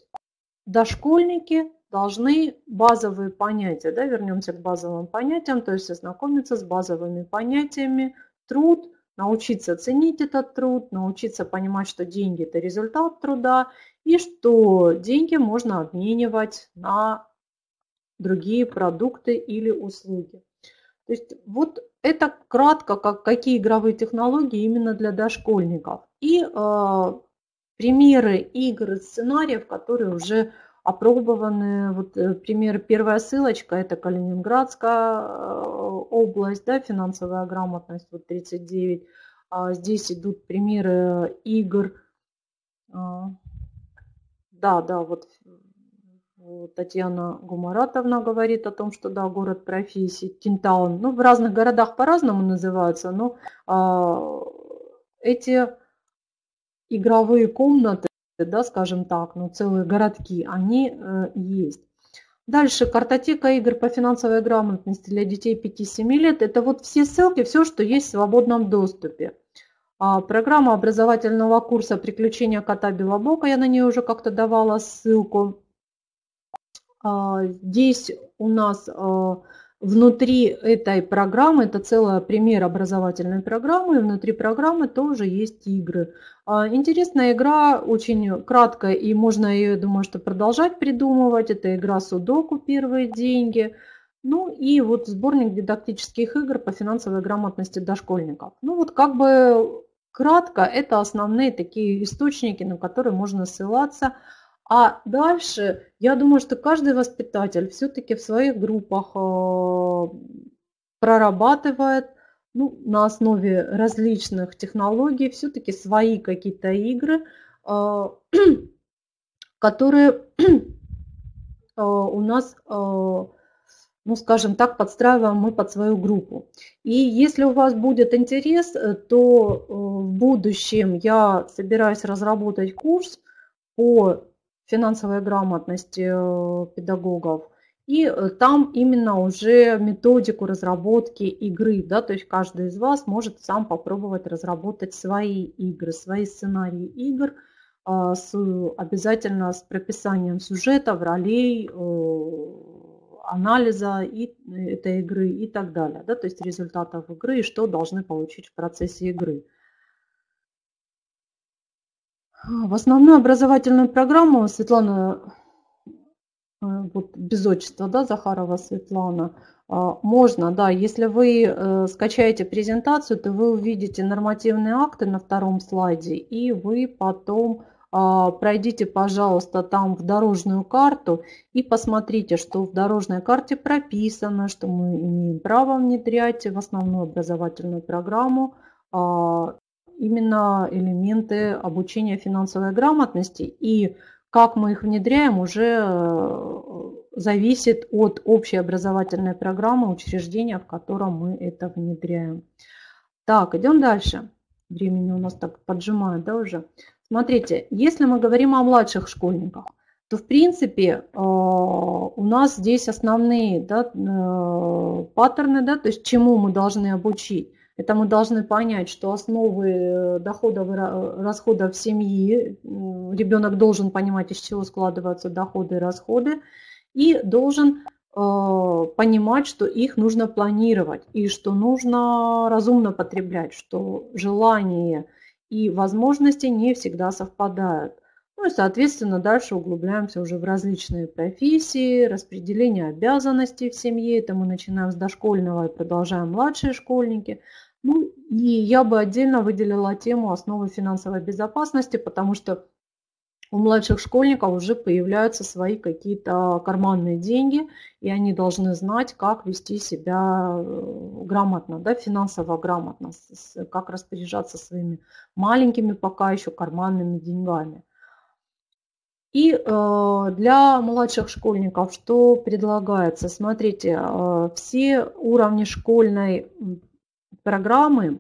дошкольники должны базовые понятия, да, вернемся к базовым понятиям, то есть ознакомиться с базовыми понятиями, труд, научиться ценить этот труд, научиться понимать, что деньги – это результат труда, и что деньги можно обменивать на другие продукты или услуги. То есть вот это кратко, какие игровые технологии именно для дошкольников. И примеры игр, сценариев, которые уже опробованы. Вот пример, первая ссылочка, это Калининградская область, да, финансовая грамотность, вот 39. Здесь идут примеры игр. Да, вот. Татьяна Гумаратовна говорит о том, что да, город профессий, Кинтаун. Ну, в разных городах по-разному называются, но эти игровые комнаты, да, скажем так, ну, целые городки, они есть. Дальше картотека игр по финансовой грамотности для детей 5-7 лет. Это вот все ссылки, все, что есть в свободном доступе. Программа образовательного курса «Приключения кота Белобока», я на нее уже как-то давала ссылку. Здесь у нас внутри этой программы, это целый пример образовательной программы, и внутри программы тоже есть игры. Интересная игра, очень краткая, и можно ее, думаю, что продолжать придумывать. Это игра «Судоку. Первые деньги». Ну и вот сборник дидактических игр по финансовой грамотности дошкольников. Ну вот как бы кратко, это основные такие источники, на которые можно ссылаться. А дальше, я думаю, что каждый воспитатель все-таки в своих группах прорабатывает, ну, на основе различных технологий все-таки свои какие-то игры, которые у нас, ну, скажем так, подстраиваем мы под свою группу. И если у вас будет интерес, то в будущем я собираюсь разработать курс по финансовой грамотности педагогов. И там именно уже методику разработки игры, да, то есть каждый из вас может сам попробовать разработать свои игры, свои сценарии игр, обязательно с прописанием сюжетов, ролей, анализа этой игры и так далее, да, то есть результатов игры и что должны получить в процессе игры. В основную образовательную программу Светлана, вот без отчества, да, Захарова Светлана, можно, да, если вы скачаете презентацию, то вы увидите нормативные акты на втором слайде, и вы потом пройдите, пожалуйста, там в дорожную карту и посмотрите, что в дорожной карте прописано, что мы имеем право внедрять в основную образовательную программу именно элементы обучения финансовой грамотности, и как мы их внедряем, уже зависит от общей образовательной программы учреждения, в котором мы это внедряем. Так, идем дальше. Времени у нас так поджимает, да, уже. Смотрите, если мы говорим о младших школьниках, то, в принципе, у нас здесь основные, да, паттерны, да, то есть чему мы должны обучить. Это мы должны понять, что основы доходов и расходов семьи, ребенок должен понимать, из чего складываются доходы и расходы, и должен понимать, что их нужно планировать, и что нужно разумно потреблять, что желания и возможности не всегда совпадают. Ну и, соответственно, дальше углубляемся уже в различные профессии, распределение обязанностей в семье. Это мы начинаем с дошкольного и продолжаем младшие школьники. Ну и я бы отдельно выделила тему основы финансовой безопасности, потому что у младших школьников уже появляются свои какие-то карманные деньги, и они должны знать, как вести себя грамотно, да, финансово грамотно, как распоряжаться своими маленькими пока еще карманными деньгами. И для младших школьников что предлагается? Смотрите, все уровни школьной программы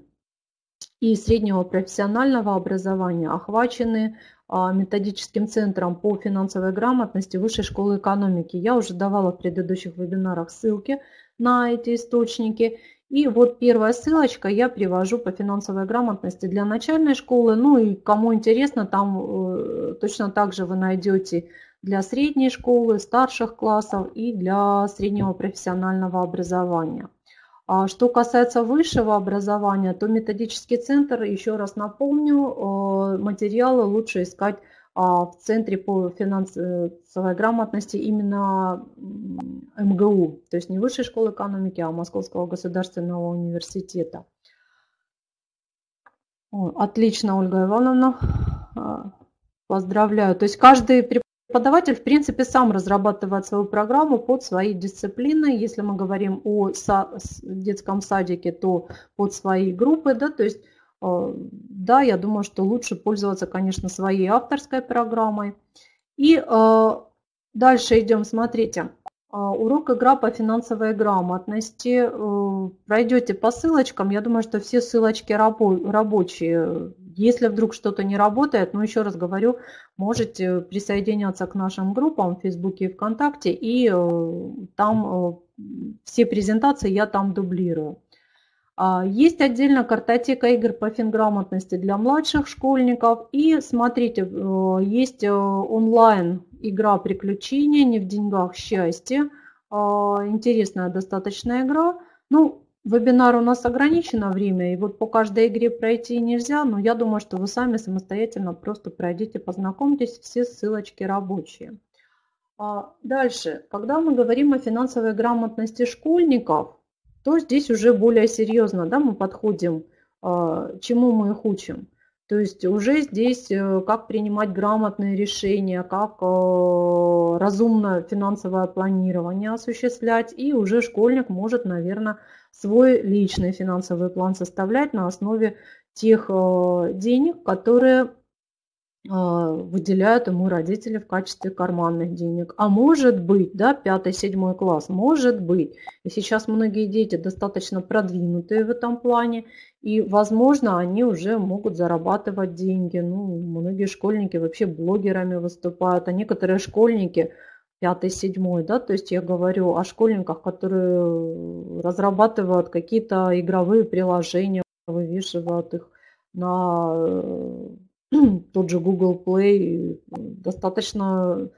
и среднего профессионального образования охвачены методическим центром по финансовой грамотности Высшей школы экономики. Я уже давала в предыдущих вебинарах ссылки на эти источники. И вот первая ссылочка я привожу по финансовой грамотности для начальной школы. Ну и кому интересно, там точно так же вы найдете для средней школы, старших классов и для среднего профессионального образования. А что касается высшего образования, то методический центр, еще раз напомню, материалы лучше искать в центре по финансовой грамотности именно МГУ, то есть не Высшей школы экономики, а Московского государственного университета. О, отлично, Ольга Ивановна, поздравляю. То есть каждый преподаватель, в принципе, сам разрабатывает свою программу под свои дисциплины. Если мы говорим о детском садике, то под свои группы, да, то есть да, я думаю, что лучше пользоваться, конечно, своей авторской программой. И дальше идем, смотрите, урок «Игра по финансовой грамотности». Пройдете по ссылочкам, я думаю, что все ссылочки рабочие. Если вдруг что-то не работает, ну, еще раз говорю, можете присоединяться к нашим группам в Фейсбуке и ВКонтакте, и там все презентации я там дублирую. Есть отдельно картотека игр по финграмотности для младших школьников. И смотрите, есть онлайн игра «Приключения», «Не в деньгах счастье». Интересная достаточно игра. Ну, вебинар у нас ограничено время, и вот по каждой игре пройти нельзя, но я думаю, что вы сами самостоятельно просто пройдите, познакомьтесь, все ссылочки рабочие. Дальше, когда мы говорим о финансовой грамотности школьников, то здесь уже более серьезно, да, мы подходим, чему мы их учим. То есть уже здесь как принимать грамотные решения, как разумно финансовое планирование осуществлять. И уже школьник может, наверное, свой личный финансовый план составлять на основе тех денег, которые выделяют ему родители в качестве карманных денег. А может быть, да, 5-7 класс, может быть. И сейчас многие дети достаточно продвинутые в этом плане, и, возможно, они уже могут зарабатывать деньги. Ну, многие школьники вообще блогерами выступают, а некоторые школьники 5-7, да, то есть я говорю о школьниках, которые разрабатывают какие-то игровые приложения, вывешивают их на тот же Google play, достаточно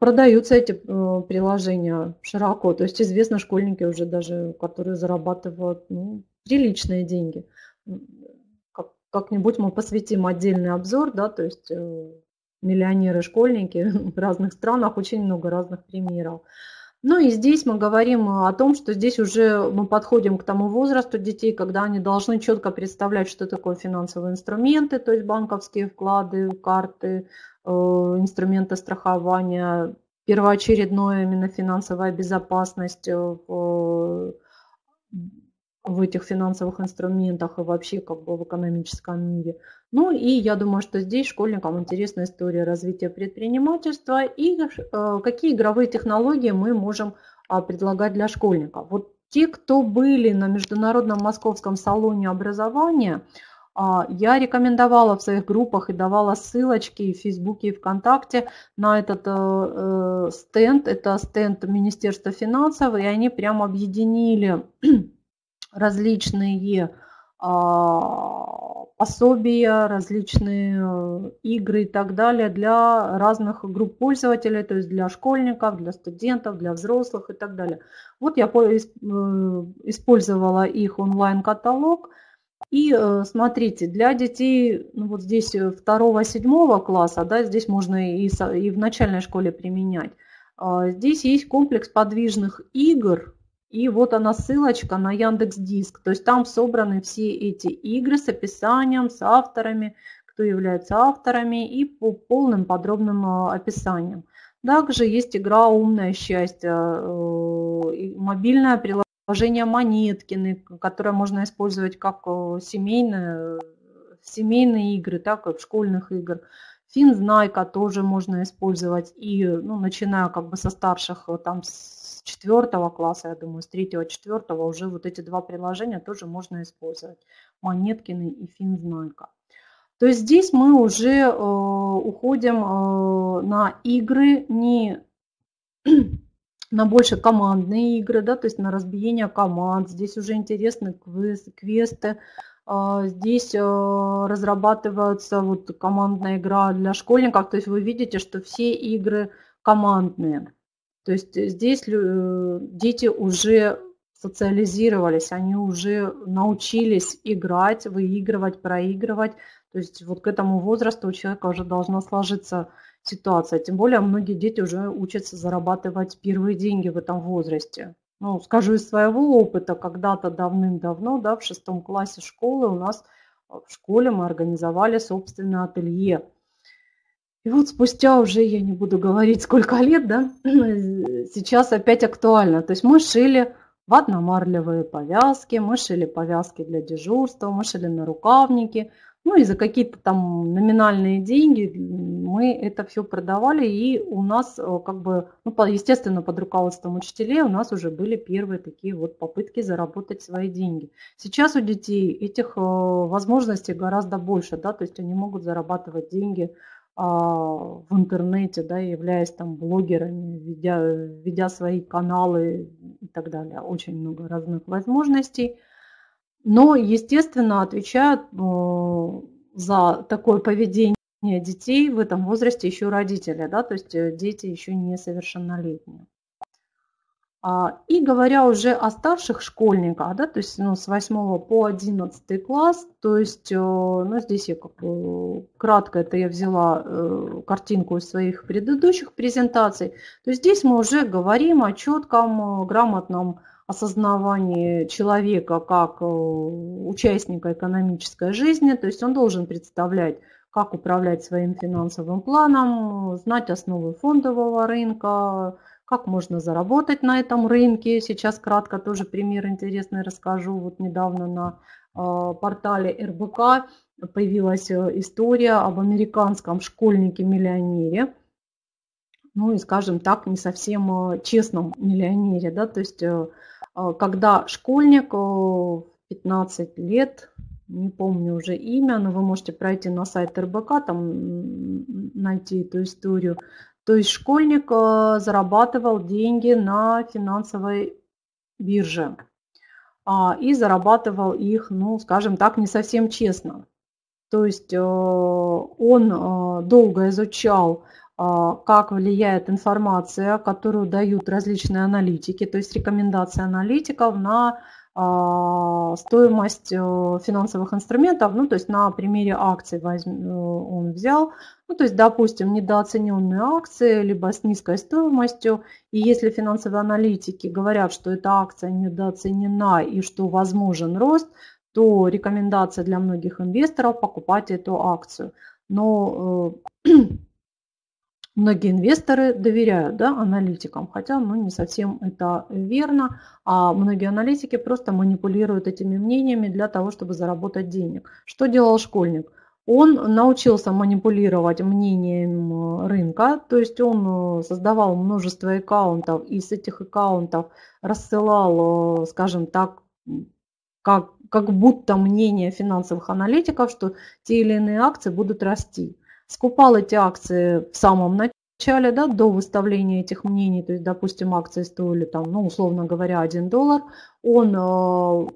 продаются эти приложения широко. То есть известны школьники уже даже, которые зарабатывают, ну, приличные деньги. Как-нибудь мы посвятим отдельный обзор, да, то есть миллионеры-школьники в разных странах, очень много разных примеров. Ну и здесь мы говорим о том, что здесь уже мы подходим к тому возрасту детей, когда они должны четко представлять, что такое финансовые инструменты, то есть банковские вклады, карты, инструменты страхования, первоочередное именно финансовая безопасность в в этих финансовых инструментах и вообще как бы в экономическом мире. Ну и я думаю, что здесь школьникам интересна история развития предпринимательства и какие игровые технологии мы можем предлагать для школьников. Вот те, кто были на Международном Московском салоне образования, я рекомендовала в своих группах и давала ссылочки в Фейсбуке и ВКонтакте на этот стенд. Это стенд Министерства финансов, и они прямо объединили различные пособия, различные игры и так далее для разных групп пользователей, то есть для школьников, для студентов, для взрослых и так далее. Вот я использовала их онлайн-каталог. И смотрите, для детей ну, вот здесь 2-7 класса, да, здесь можно и в начальной школе применять. Здесь есть комплекс подвижных игр. И вот она ссылочка на Яндекс.Диск. То есть там собраны все эти игры с описанием, с авторами, кто является авторами и по полным подробным описаниям. Также есть игра «Умное счастье», мобильное приложение «Монеткины», которое можно использовать как семейные игры, так и в школьных играх. «Финзнайка» тоже можно использовать, и ну, начиная как бы со старших, там, с 4 класса, я думаю, с 3-4 уже вот эти два приложения тоже можно использовать. «Монеткины» и «Финзнайка». То есть здесь мы уже уходим на игры, не на больше командные игры, да, то есть на разбиение команд. Здесь уже интересны квесты. Здесь разрабатывается вот командная игра для школьников. То есть вы видите, что все игры командные. То есть здесь дети уже социализировались, они уже научились играть, выигрывать, проигрывать. То есть вот к этому возрасту у человека уже должна сложиться ситуация. Тем более многие дети уже учатся зарабатывать первые деньги в этом возрасте. Ну, скажу из своего опыта, когда-то давным-давно, да, в 6 классе школы у нас в школе мы организовали собственное ателье. И вот спустя уже, я не буду говорить, сколько лет, да, сейчас опять актуально. То есть мы шили ватно-марлевые повязки, мы шили повязки для дежурства, мы шили нарукавники. Ну и за какие-то там номинальные деньги мы это все продавали, и у нас как бы, ну, естественно, под руководством учителей у нас уже были первые такие вот попытки заработать свои деньги. Сейчас у детей этих возможностей гораздо больше, да, то есть они могут зарабатывать деньги в интернете, да, являясь там блогерами, ведя свои каналы и так далее. Очень много разных возможностей. Но, естественно, отвечают за такое поведение детей в этом возрасте еще родители, да, то есть дети еще несовершеннолетние. И говоря уже о старших школьниках, да, то есть ну, с 8 по 11 класс, то есть ну, здесь я как бы кратко это я взяла картинку из своих предыдущих презентаций, то есть здесь мы уже говорим о четком, грамотном осознавании человека как участника экономической жизни, то есть он должен представлять, как управлять своим финансовым планом, знать основы фондового рынка, как можно заработать на этом рынке. Сейчас кратко тоже пример интересный расскажу. Вот недавно на портале РБК появилась история об американском школьнике-миллионере. Ну и, скажем так, не совсем честном миллионере, да, то есть когда школьник 15 лет, не помню уже имя, но вы можете пройти на сайт РБК, там найти эту историю. То есть школьник зарабатывал деньги на финансовой бирже и зарабатывал их, ну, скажем так, не совсем честно. То есть он долго изучал, как влияет информация, которую дают различные аналитики, то есть рекомендации аналитиков на стоимость финансовых инструментов, ну, то есть на примере акций он взял, ну, то есть, допустим, недооцененные акции, либо с низкой стоимостью, и если финансовые аналитики говорят, что эта акция недооценена и что возможен рост, то рекомендация для многих инвесторов покупать эту акцию. Но Многие инвесторы доверяют, да, аналитикам, хотя не совсем это верно. А многие аналитики просто манипулируют этими мнениями для того, чтобы заработать денег. Что делал школьник? Он научился манипулировать мнением рынка, то есть он создавал множество аккаунтов и с этих аккаунтов рассылал, скажем так, как будто мнение финансовых аналитиков, что те или иные акции будут расти. Скупал эти акции в самом начале, да, до выставления этих мнений, то есть, допустим, акции стоили, там, условно говоря, $1, он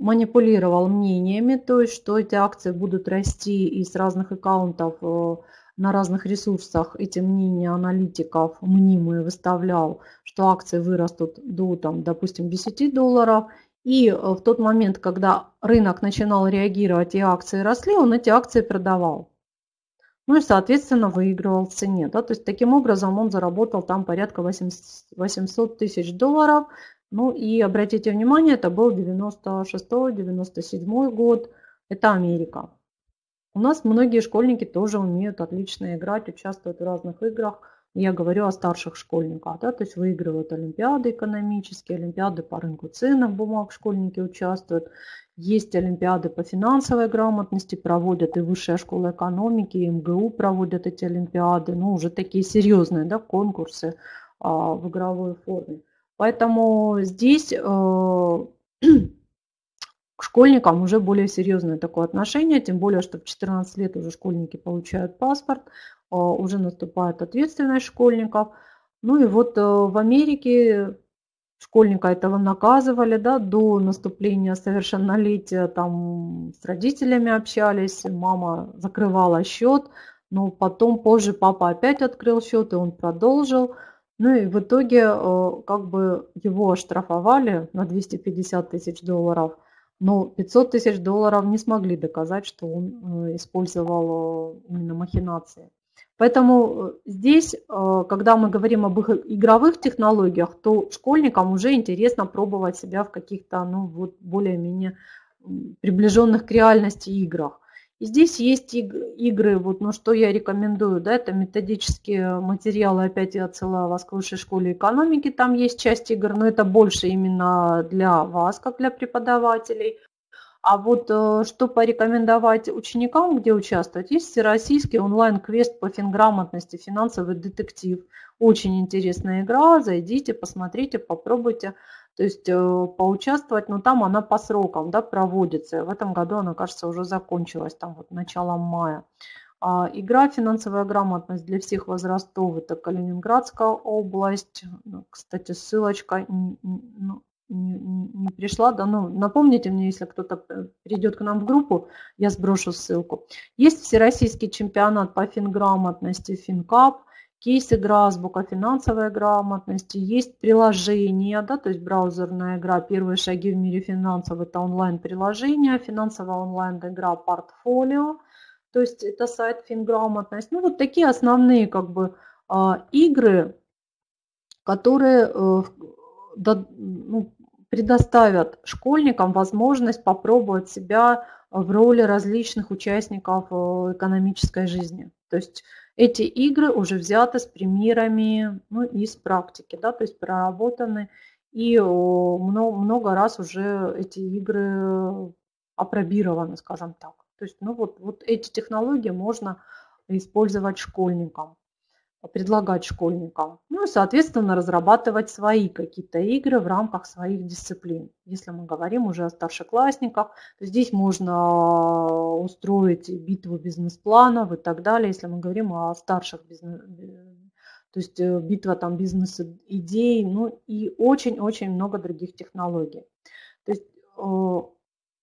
манипулировал мнениями, то есть, что эти акции будут расти, и с разных аккаунтов на разных ресурсах эти мнения аналитиков мнимые выставлял, что акции вырастут до, там, допустим, $10, и в тот момент, когда рынок начинал реагировать и акции росли, он эти акции продавал. Ну и, соответственно, выигрывал в цене. Да? То есть, таким образом, он заработал там порядка $800 тысяч. Ну и, обратите внимание, это был 96-97 год. Это Америка. У нас многие школьники тоже умеют отлично играть, участвуют в разных играх. Я говорю о старших школьниках. Да? То есть, выигрывают олимпиады экономические, олимпиады по рынку ценных бумаг, школьники участвуют. Есть олимпиады по финансовой грамотности, проводят и Высшая школа экономики, и МГУ проводят эти олимпиады, ну уже такие серьезные, да, конкурсы в игровой форме. Поэтому здесь к школьникам уже более серьезное такое отношение, тем более, что в 14 лет уже школьники получают паспорт, уже наступает ответственность школьников. Ну и вот в Америке... Школьника этого наказывали, да, до наступления совершеннолетия, там с родителями общались, мама закрывала счет, но потом позже папа опять открыл счет, и он продолжил. Ну и в итоге как бы его оштрафовали на $250 тысяч, но $500 тысяч не смогли доказать, что он использовал именно махинации. Поэтому здесь, когда мы говорим об игровых технологиях, то школьникам уже интересно пробовать себя в каких-то, более-менее приближенных к реальности играх. И здесь есть игры, что я рекомендую, да, это методические материалы, опять я отсылаю вас к Высшей школе экономики, там есть часть игр, но это больше именно для вас, как для преподавателей. А вот что порекомендовать ученикам, где участвовать, есть всероссийский онлайн-квест по финграмотности «Финансовый детектив». Очень интересная игра, зайдите, посмотрите, попробуйте, то есть поучаствовать, но там она по срокам, да, проводится. В этом году она, кажется, уже закончилась, там началом мая. Игра «Финансовая грамотность для всех возрастов» – это Калининградская область, кстати, ссылочка… не пришла, да, напомните мне, если кто-то придет к нам в группу, я сброшу ссылку. Есть всероссийский чемпионат по финграмотности, финкап, кейс-игра, азбука финансовой грамотности, есть приложение, да, то есть браузерная игра «Первые шаги в мире финансов», это онлайн-приложение, финансовая онлайн-игра «Портфолио», то есть это сайт «Финграмотность». Ну, вот такие основные, как бы, игры, которые предоставят школьникам возможность попробовать себя в роли различных участников экономической жизни. То есть эти игры уже взяты с примерами, из практики, да, то есть проработаны. И много раз уже эти игры апробированы, скажем так. То есть эти технологии можно использовать школьникам, предлагать школьникам. Ну и, соответственно, разрабатывать свои какие-то игры в рамках своих дисциплин. Если мы говорим уже о старшеклассниках, то здесь можно устроить битву бизнес-планов и так далее. Если мы говорим о старших то есть битва там бизнес-идей, и очень-очень много других технологий. То есть,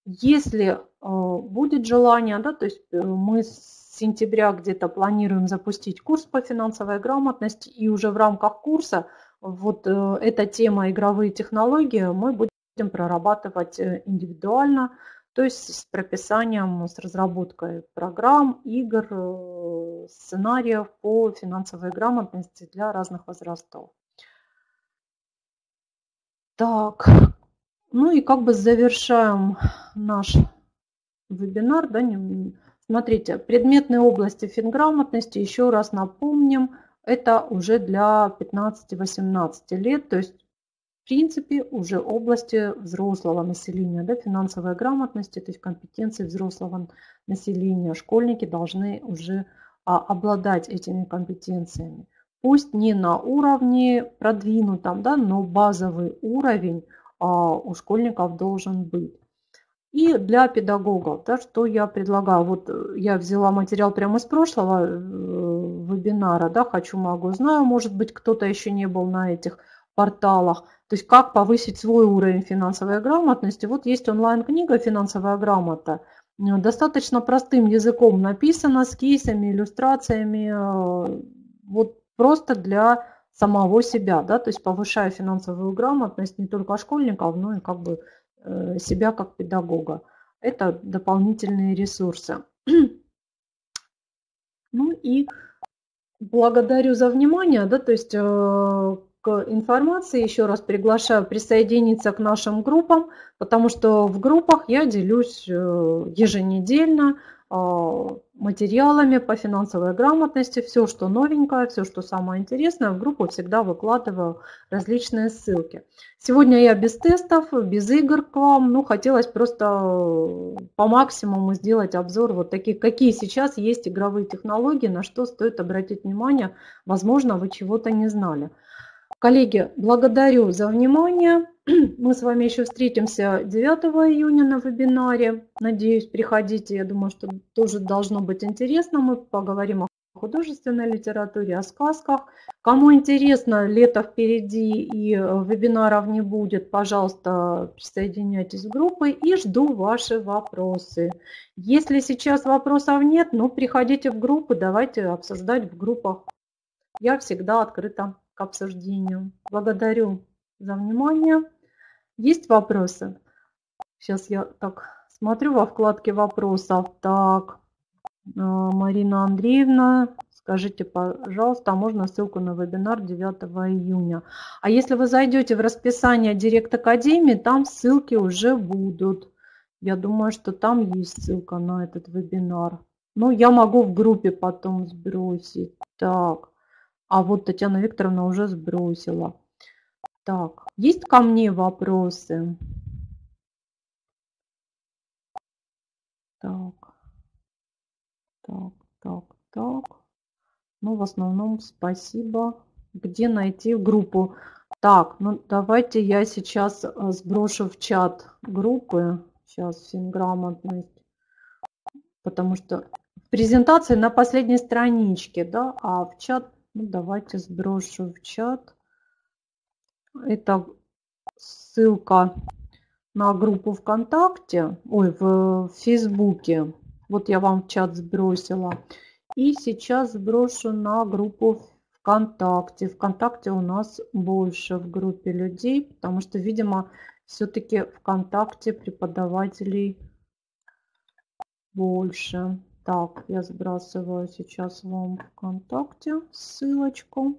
если будет желание, да, то есть мы с сентября где-то планируем запустить курс по финансовой грамотности, и уже в рамках курса эта тема игровые технологии мы будем прорабатывать индивидуально, то есть с прописанием, с разработкой программ, игр, сценариев по финансовой грамотности для разных возрастов. Так, и как бы завершаем наш вебинар, да, Смотрите, предметные области финграмотности, еще раз напомним, Это уже для 15-18 лет, то есть в принципе уже области взрослого населения, да, финансовой грамотности, то есть компетенции взрослого населения. Школьники должны уже обладать этими компетенциями. Пусть не на уровне продвинутом, да, но базовый уровень у школьников должен быть. И для педагогов, да, что я предлагаю, вот я взяла материал прямо из прошлого вебинара, да, хочу, могу, знаю, может быть, кто-то еще не был на этих порталах, то есть как повысить свой уровень финансовой грамотности. Вот есть онлайн-книга «Финансовая грамота», достаточно простым языком написано, с кейсами, иллюстрациями, вот просто для самого себя, да, то есть повышая финансовую грамотность не только школьников, но и как бы себя как педагога. Это дополнительные ресурсы. Ну и благодарю за внимание, да, то есть к информации еще раз приглашаю присоединиться к нашим группам, потому что в группах я делюсь еженедельно материалами по финансовой грамотности, все, что новенькое, все, что самое интересное, в группу всегда выкладываю различные ссылки. Сегодня я без тестов, без игр к вам, ну, хотелось просто по максимуму сделать обзор вот таких, какие сейчас есть игровые технологии, на что стоит обратить внимание, возможно, вы чего-то не знали. Коллеги, благодарю за внимание. Мы с вами еще встретимся 9 июня на вебинаре. Надеюсь, приходите. Я думаю, что тоже должно быть интересно. Мы поговорим о художественной литературе, о сказках. Кому интересно, лето впереди и вебинаров не будет, пожалуйста, присоединяйтесь в группы и жду ваши вопросы. Если сейчас вопросов нет, ну, приходите в группы, давайте обсуждать в группах. Я всегда открыта к обсуждению. Благодарю за внимание. Есть вопросы? Сейчас я так смотрю во вкладке вопросов. Так, Марина Андреевна, скажите, пожалуйста, можно ссылку на вебинар 9 июня? А если вы зайдете в расписание Директ-Академии, там ссылки уже будут. Я думаю, что там есть ссылка на этот вебинар. Но я могу в группе потом сбросить. Так. А вот Татьяна Викторовна уже сбросила. Так, есть ко мне вопросы? Так. Ну, в основном спасибо. Где найти группу? Так, ну давайте я сейчас сброшу в чат группы. Сейчас финграмотность. Потому что презентация на последней страничке, да, а в чат... Давайте сброшу в чат. Это ссылка на группу ВКонтакте, ой, в Фейсбуке. Вот я вам в чат сбросила. И сейчас сброшу на группу ВКонтакте. ВКонтакте у нас больше в группе людей, потому что, видимо, все-таки ВКонтакте преподавателей больше. Так, я сбрасываю сейчас вам ВКонтакте ссылочку.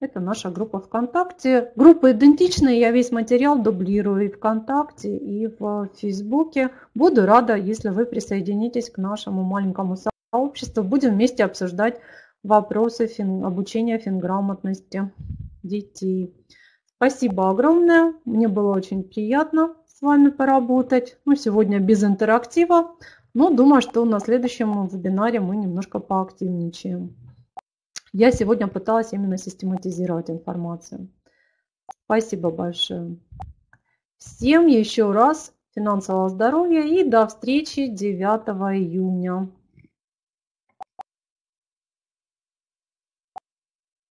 Это наша группа ВКонтакте. Группы идентичные, я весь материал дублирую и ВКонтакте, и в Фейсбуке. Буду рада, если вы присоединитесь к нашему маленькому сообществу. Будем вместе обсуждать вопросы обучения финграмотности детей. Спасибо огромное, мне было очень приятно с вами поработать. Ну, сегодня без интерактива. Но думаю, что на следующем вебинаре мы немножко поактивничаем. Я сегодня пыталась именно систематизировать информацию. Спасибо большое. Всем еще раз финансового здоровья и до встречи 9 июня.